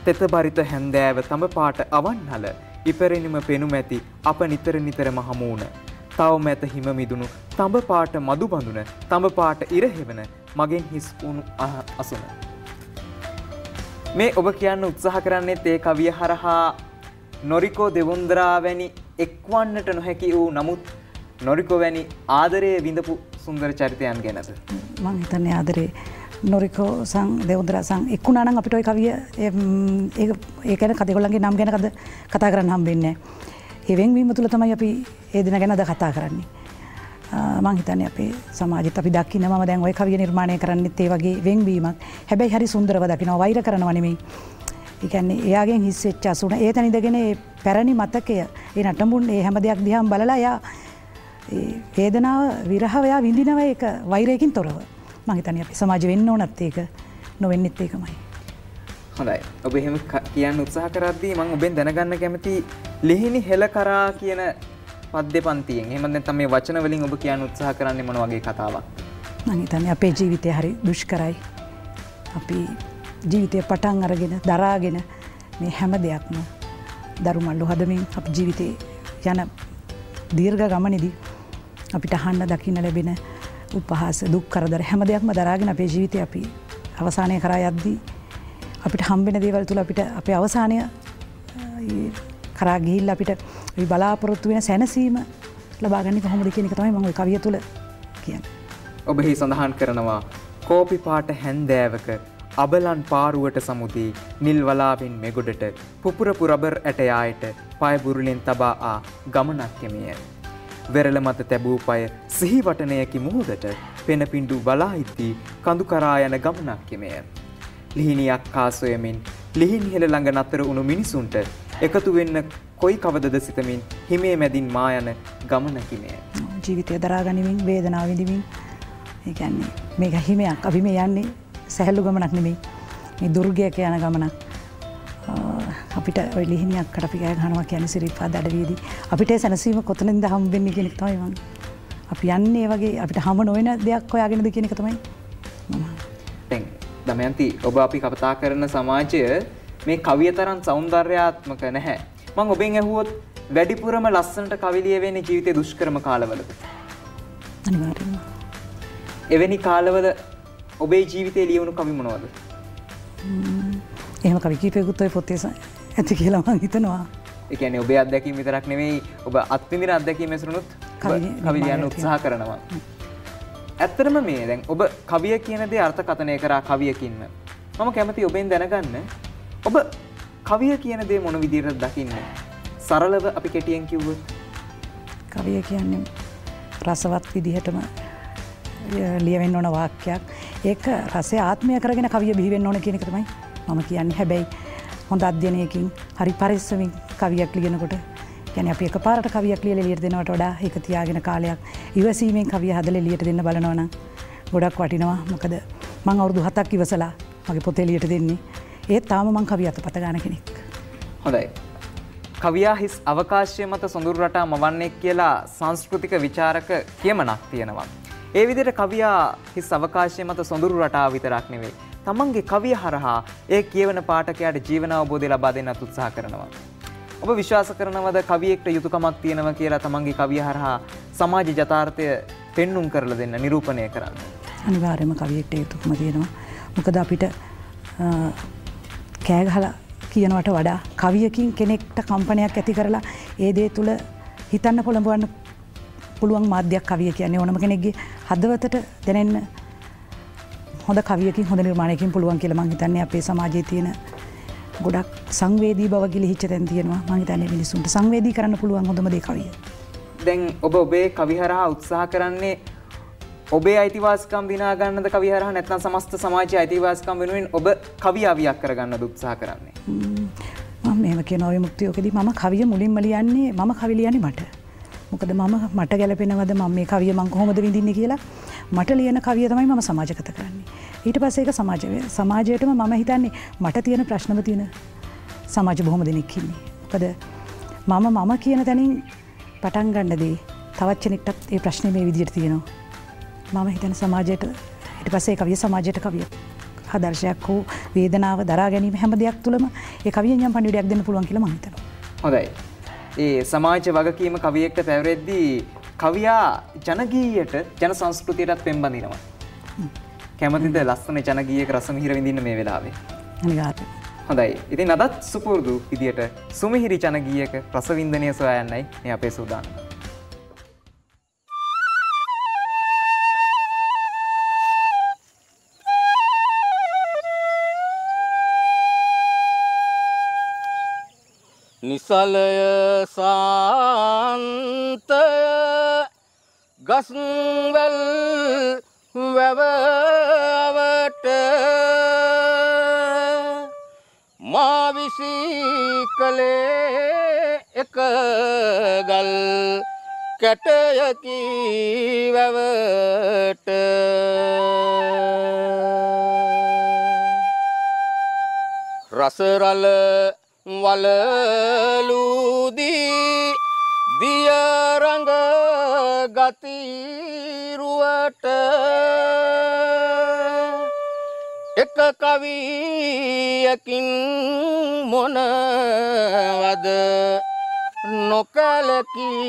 තෙත බරිත හැන්දෑව තඹ පාට අවන්හල. ඉපරෙණිම පෙනුම ඇති අප නිතර නිතරම හමු වුණ. තවම ඇත හිම මිදුණු තඹ පාට මදු බඳුන තඹ පාට ඉර හෙවන මගෙන් හිස් වුණු අසුන. මේ ඔබ කියන්න උත්සාහ කරන්නේත් ඒ කවිය හරහා නොරිකෝ දෙවොන්දරා වැනි එක්වන්නට නොහැකි වූ නමුත් නොරිකෝ වැනි ආදරයේ විඳපු සුන්දර චරිතයන් ගැනද? මම හිතන්නේ ආදරේ නොරිකෝ සං දෙවොන්දරා සං එක්ුණා නම් අපිට ওই කවිය ඒක ඒ කියන්නේ කදේගොල්ලන්ගේ නම් ගැන කතා කරන්න හම්බෙන්නේ නැහැ. ඒ වෙන්වීම තුළ තමයි අපි ඒ දින ගැන අද කතා කරන්නේ. මම හිතන්නේ අපේ සමාජෙත් අපි දකින්න මම දැන් ওই කවිය නිර්මාණය කරන්නෙත් ඒ වගේ වෙන්වීමක්. හැබැයි හරි සුන්දරව දකින්න වෛර කරනවා නෙමෙයි. ඒ කියන්නේ එයාගෙන් හිස් වෙච්ච අසුන ඒ තැන ඉඳගෙන ඒ පැරණි මතකය ඒ නටඹුන් ඒ හැම දෙයක් දිහාම බලලා එයා ඒ වේදනාව විරහව එයා විඳිනවා ඒක වෛරයකින් තොරව. මම හිතන්නේ අපි සමාජෙ වෙන්න ඕනත් ඒක නොවෙන්නෙත් ඒකමයි. හොඳයි. ඔබ එහෙම කියන්න උත්සාහ කරද්දී මම ඔබෙන් දැනගන්න කැමති ලිහිණි හෙළ කරා කියන පද්‍ය පන්තියෙන්. එහෙම නැත්නම් මේ වචන වලින් ඔබ කියන්න උත්සාහ කරන්නේ මොන වගේ කතාවක්ද? මම හිතන්නේ අපේ ජීවිතය හරි දුෂ්කරයි. අපි ජීවිතය පටන් අරගෙන දරාගෙන මේ හැම දෙයක්ම දරුමල්ලු හදමින් අපේ ජීවිතේ යන දීර්ඝ ගමනේදී අපිට අහන්න දකින්න ලැබෙන උපහාස දුක් කරදර හැම දෙයක්ම දරාගෙන අපේ ජීවිතේ අපි අවසානය කරා යද්දී අපිට හම්බෙන දේවල් තුල අපිට අපේ අවසානය කරා ගිහිල්ලා අපිට මේ බලාපොරොත්තු වෙන සැනසීම ලබා ගන්න කොහොමද කියන එක තමයි මම ওই කවිය තුල කියන්නේ. ඔබෙහි සඳහන් කරනවා කෝපි පාට හැන්දෑවක අබලන් පාරුවට සමුදී නිල්වලාවෙන් මෙගොඩට පුපුරපු රබර් ඇටයායට පයබුරුලෙන් තබා ආ ගමනක් යමිය. වෙරළ මත තැබූ පය සිහිවටනයකි මුහුදට පෙනපින්ඩු බලාහිද්දී කඳු කරා යන ගමනක් යමිය. ලිහිණියක් කා සොයමින් ලිහිණි හෙළ ළඟ නතර වුණු මිනිසුන්ට එකතු වෙන්න කොයි කවදද සිතමින් හිමේ මැදින් මා යන ගමනකි මෙය. ජීවිතය දරාගනිමින් වේදනාව විඳිමින් ඒ කියන්නේ මේක හිමයක් අපි මේ යන්නේ සැහැල්ලු ගමනක් නෙමෙයි. මේ දුර්ගයක යන ගමනක්. අපිට ওই ලිහිණියක් කට අපි ගෑ ගන්නවා කියන්නේ සිරිපාද අඩවියේදී අපිට ඒ සැනසීම කොතනින්ද හම්බ වෙන්නේ කියන එක තමයි මම. අපි යන්නේ වගේ අපිට හම්බ නොවන දෙයක් හොයාගෙනද කියන එක තමයි මම. දැන් දමයන්ති ඔබ අපි කතා කරන සමාජය මේ කවිය තරම් సౌందర్యාත්මක නැහැ. මම ඔබෙන් ඇහුවොත් වැඩිපුරම ලස්සනට කවි ලියවෙන්නේ ජීවිතේ දුෂ්කරම කාලවලද? අනිවාර්යයෙන්ම. එවැනි කාලවල ඔබේ ජීවිතේ ලියවුණු කවි මොනවද? එහෙම කවි කීපයකුත් ඔය පොතේ ඇති කියලා මම හිතනවා. ඒ කියන්නේ ඔබේ අත්දැකීම් විතරක් නෙමෙයි ඔබ අත්විඳින අත්දැකීම් ඇසුරුනුත් කවි ලියන්න උත්සාහ කරනවා. ඇත්තටම මේ දැන් ඔබ කවිය කියන දේ අර්ථකථනය කරා කවියකින්ම. මම කැමති ඔබෙන් දැනගන්න ඔබ කවිය කියන දේ මොන විදිහටද දකින්නේ? සරලව අපි කෙටියෙන් කිව්වොත් කවිය කියන්නේ රසවත් විදිහටම ලියවෙන්න ඕන වාක්‍යයක් ඒක රසය ආත්මය කරගෙන කවිය බිහි වෙන්න ඕන කියන එක තමයි මම කියන්නේ. හැබැයි හොඳ අධ්‍යයනයකින් හරි පරිස්සමින් කවියක් ලියනකොට කියන්නේ අපි එකපාරට කවියක් ලියලා එළියට දෙනවට වඩා ඒක තියාගෙන කාලයක් ඉවසීමෙන් කවිය හදලා එළියට දෙන්න බලනවා නම් ගොඩක් වටිනවා. මොකද මම අවුරුදු හතක් ඉවසලා මගේ පොත එළියට දෙන්නේ. ඒත් තාම මම කවිය අතපත ගන්න කෙනෙක්. හොඳයි. කවියා හිස් අවකාශය මත සොඳුරු රටා මවන්නේ කියලා සංස්කෘතික විචාරක කියමනක් තියෙනවා. ඒ විදිහට කවියා හිස් අවකාශය මත සොඳුරු රටාව විතරක් නෙවෙයි. තමන්ගේ කවිය හරහා ඒ කියවන පාඨකයාට ජීවන අවබෝධය ලබා දෙන්නත් උත්සාහ කරනවා. ඔබ විශ්වාස කරනවද කවියෙක්ට යුතුයකමක් තියෙනවා කියලා තමන්ගේ කවිය හරහා සමාජ යථාර්ථය පෙන්눔 කරලා දෙන්න නිරූපණය කරන්න? අනිවාර්යයෙන්ම කවියෙක්ට යුතුයකම තියෙනවා. මොකද අපිට කෑ ගහලා කියනවට වඩා කවියකින් කෙනෙක්ට කම්පනයක් ඇති කරලා ඒ දේ තුල හිතන්න පොළඹවන්න පුළුවන් මාධ්‍යයක් කවිය කියන්නේ. ඕනම කෙනෙක්ගේ හදවතට දැනෙන්න හොඳ කවියකින් හොඳ නිර්මාණයකින් පුළුවන් කියලා මම හිතන්නේ. අපේ සමාජයේ තියෙන ගොඩක් සංවේදී බව ගිලිහිච්ච තැන් තියෙනවා. මම හිතන්නේ මිනිසුන්ට සංවේදී කරන්න පුළුවන් හොඳම දේ කවිය. දැන් ඔබ ඔබේ කවි හරහා උත්සාහ කරන්නේ ඔබේ අයිතිවාසිකම් දිනා ගන්නද කවි හරහා නැත්නම් සමස්ත සමාජයේ අයිතිවාසිකම් වෙනුවෙන් ඔබ කවියාවියක් කරගන්නද උත්සාහ කරන්නේ? මම මේව කියන විමුක්තියකදී මම කවිය මුලින්ම ලියන්නේ මම කවි ලියන්නේ මට. මොකද මම මට ගැළපෙනවද මම මේ කවිය මම කොහොමද විඳින්නේ කියලා මට ලියන කවිය තමයි මම සමාජගත කරන්නේ. ඊට පස්සේ ඒක සමාජය සමාජයටම මම හිතන්නේ මට තියෙන ප්‍රශ්නම තියෙන සමාජ බොහොම දෙනෙක් ඉන්නේ. මොකද මම මම කියන තැනින් පටන් ගන්නදී තවත් කෙනෙක්ටත් ඒ ප්‍රශ්නේ මේ විදිහට තියෙනවා. මම හිතන සමාජයට ඊට පස්සේ කවිය සමාජයට කවිය ආදර්ශයක් වූ වේදනාව දරා ගැනීම හැම දෙයක් තුළම ඒ කවියෙන් යම් පණිවිඩයක් දෙන්න පුළුවන් කියලා මම හිතනවා. හොඳයි. ඒ සමාජ වගකීම කවියෙක්ට පැවරෙද්දී කවියා ජනගීයට ජන සංස්කෘතියටත් පෙම්බඳිනවා. කැමතිද ලස්සන ජනගීයක රස මිහිර විඳින්න මේ වෙලාවේ? අනිවාර්යයෙන්. හොඳයි. ඉතින් අදත් සුපුරුදු විදියට සුමිහිරි ජනගීයක රස වින්දනය සොයා යන්නයි මේ අපේ සූදානම. නිසලය සාන්තය ගස්වැල් වැවවට මා විසී කලේ එක ගල් කැටයකි වැවට රසරල වලලුදී දියරංග ගතිරුවට එක කවියකින් මොනවද නොකලකී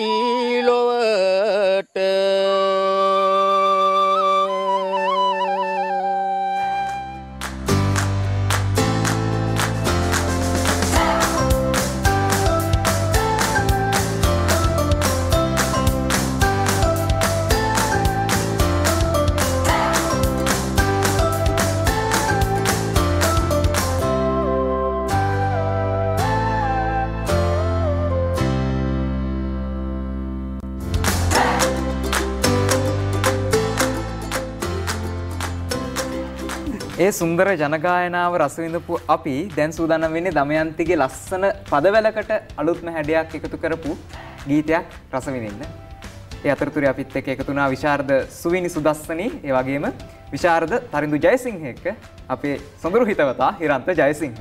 ලොවට ඒ සුන්දර ජනගායනාව රස විඳපු අපි දැන් සූදානම් වෙන්නේ දමයන්තිගේ ලස්සන පදවැලකට අලුත්ම හැඩයක් එකතු කරපු ගීතයක් රස විඳින්න. ඒ අතරතුරේ අපිත් එක්ක එකතු වුණා විශාරද සුවිනි සුදස්සනී, ඒ වගේම විශාරද තරිඳු ජයසිංහ එක්ක අපේ සොඳුරු හිතවතා හිරන්ත ජයසිංහ.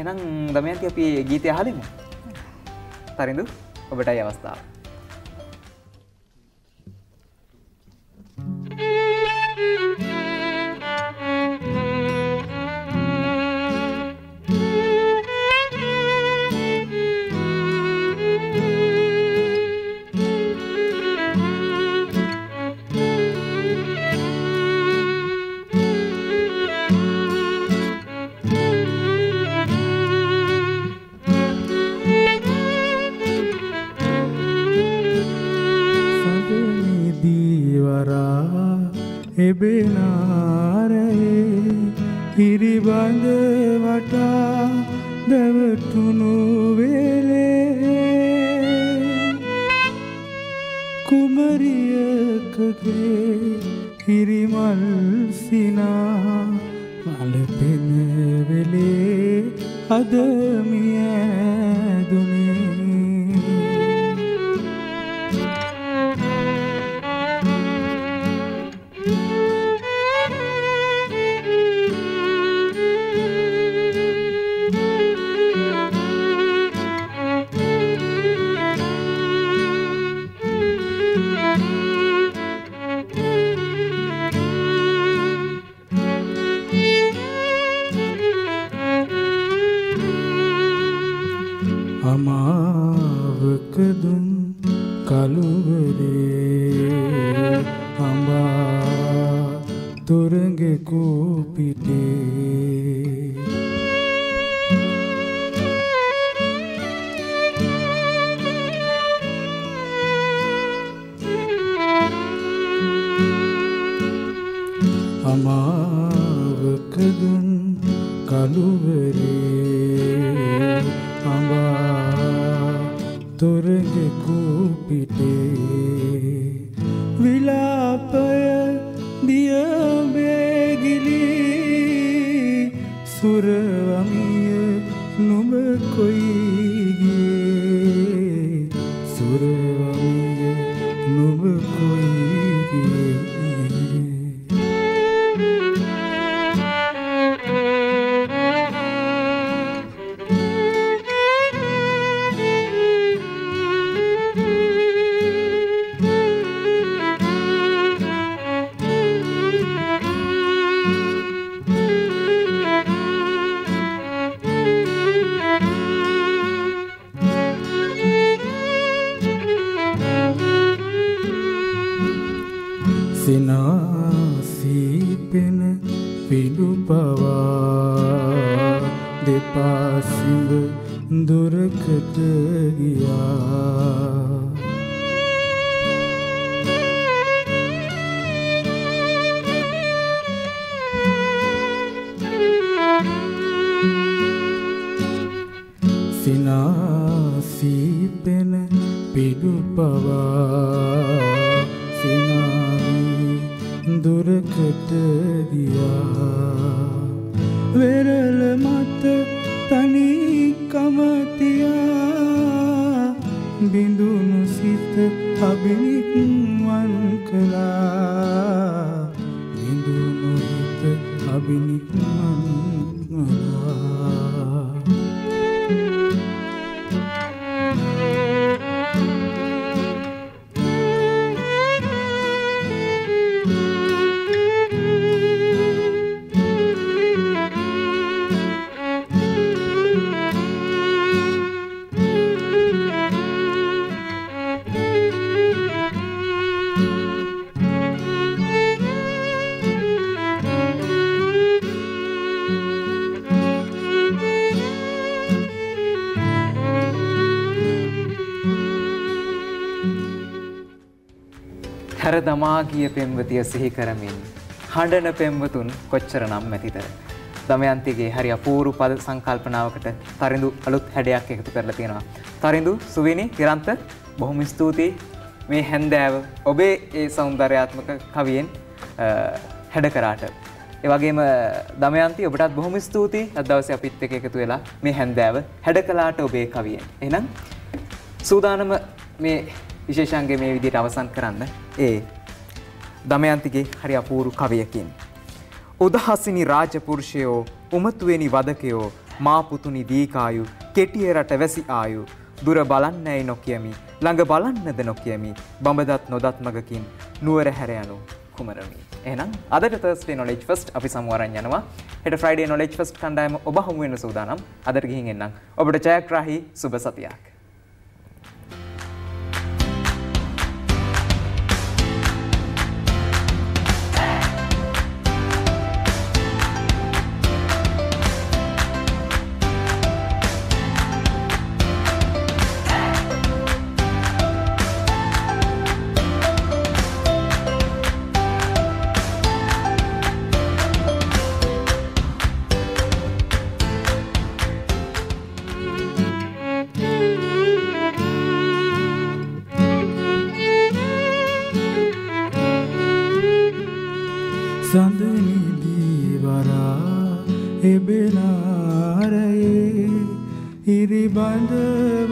එහෙනම් දමයන්ති අපි ගීතය අහලිමු. තරිඳු ඔබටයි අවස්ථාව. ඉරිබඳ වටා දැවතුණු වේලේ කුම kage hirimal sina malpene vele adamiya dune Amavakadun kaluvare amba thurange koopite Amavakadun kaluvare amba Thurange koopite vilapaya diya begili suravamiya nuba koi giye suravamiya nuba koi giye Sinasipen pidu pava depasimb durakata giya Sinasipen pidu pava sinani දුරකට ගියා වෙරළ මත තනි කම තියා බිඳුනු සිත අබිනිවන් කළා බිඳුනු සිත අබිනිවන් කළා හර දමා ගිය පෙම්වතිය සිහි කරමින් හඬන පෙම්වතුන් කොච්චරනම් මැතිද දමයන්තිගේ හරි අපූර්ව පද සංකල්පනාවකට තරිඳු අලුත් හැඩයක් එකතු කරලා තියෙනවා තරිඳු සුවිනි කිරන්ත බොහොම ස්තුතියි මේ හැන්දෑව ඔබේ ඒ సౌందర్యාත්මක කවියෙන් හැඩ කරාට ඒ වගේම දමයන්ති ඔබටත් බොහොම ස්තුතියි අද දවසේ අපිත් එක්ක එකතු වෙලා මේ හැන්දෑව හැඩ කළාට ඔබේ කවියෙන් එහෙනම් සූදානම මේ විශේෂාංගයේ මේ විදිහට අවසන් කරන්න ඒ දමයන්තිගේ හරි අපූර්ව කවියකින් උදහසිනි රාජපුරුෂයෝ උමතුවෙනි වදකයෝ මා පුතුනි දීකායු කෙටිය රට වැසි ආයු දුර බලන්නයි නොකියමි ළඟ බලන්නද නොකියමි බඹදත් නොදත් මගකින් නුවර හැර යනු කුමරමි එහෙනම් අදට Thursday knowledge first අපි සමුවරන් යනවා හෙට Friday knowledge first කණ්ඩායම ඔබ හමු වෙන සූදානම් අදට ගිහින් එන්නම් ඔබට ජයග්‍රාහි සුබ සතියක් Thank you. Ibn Araye Iriband.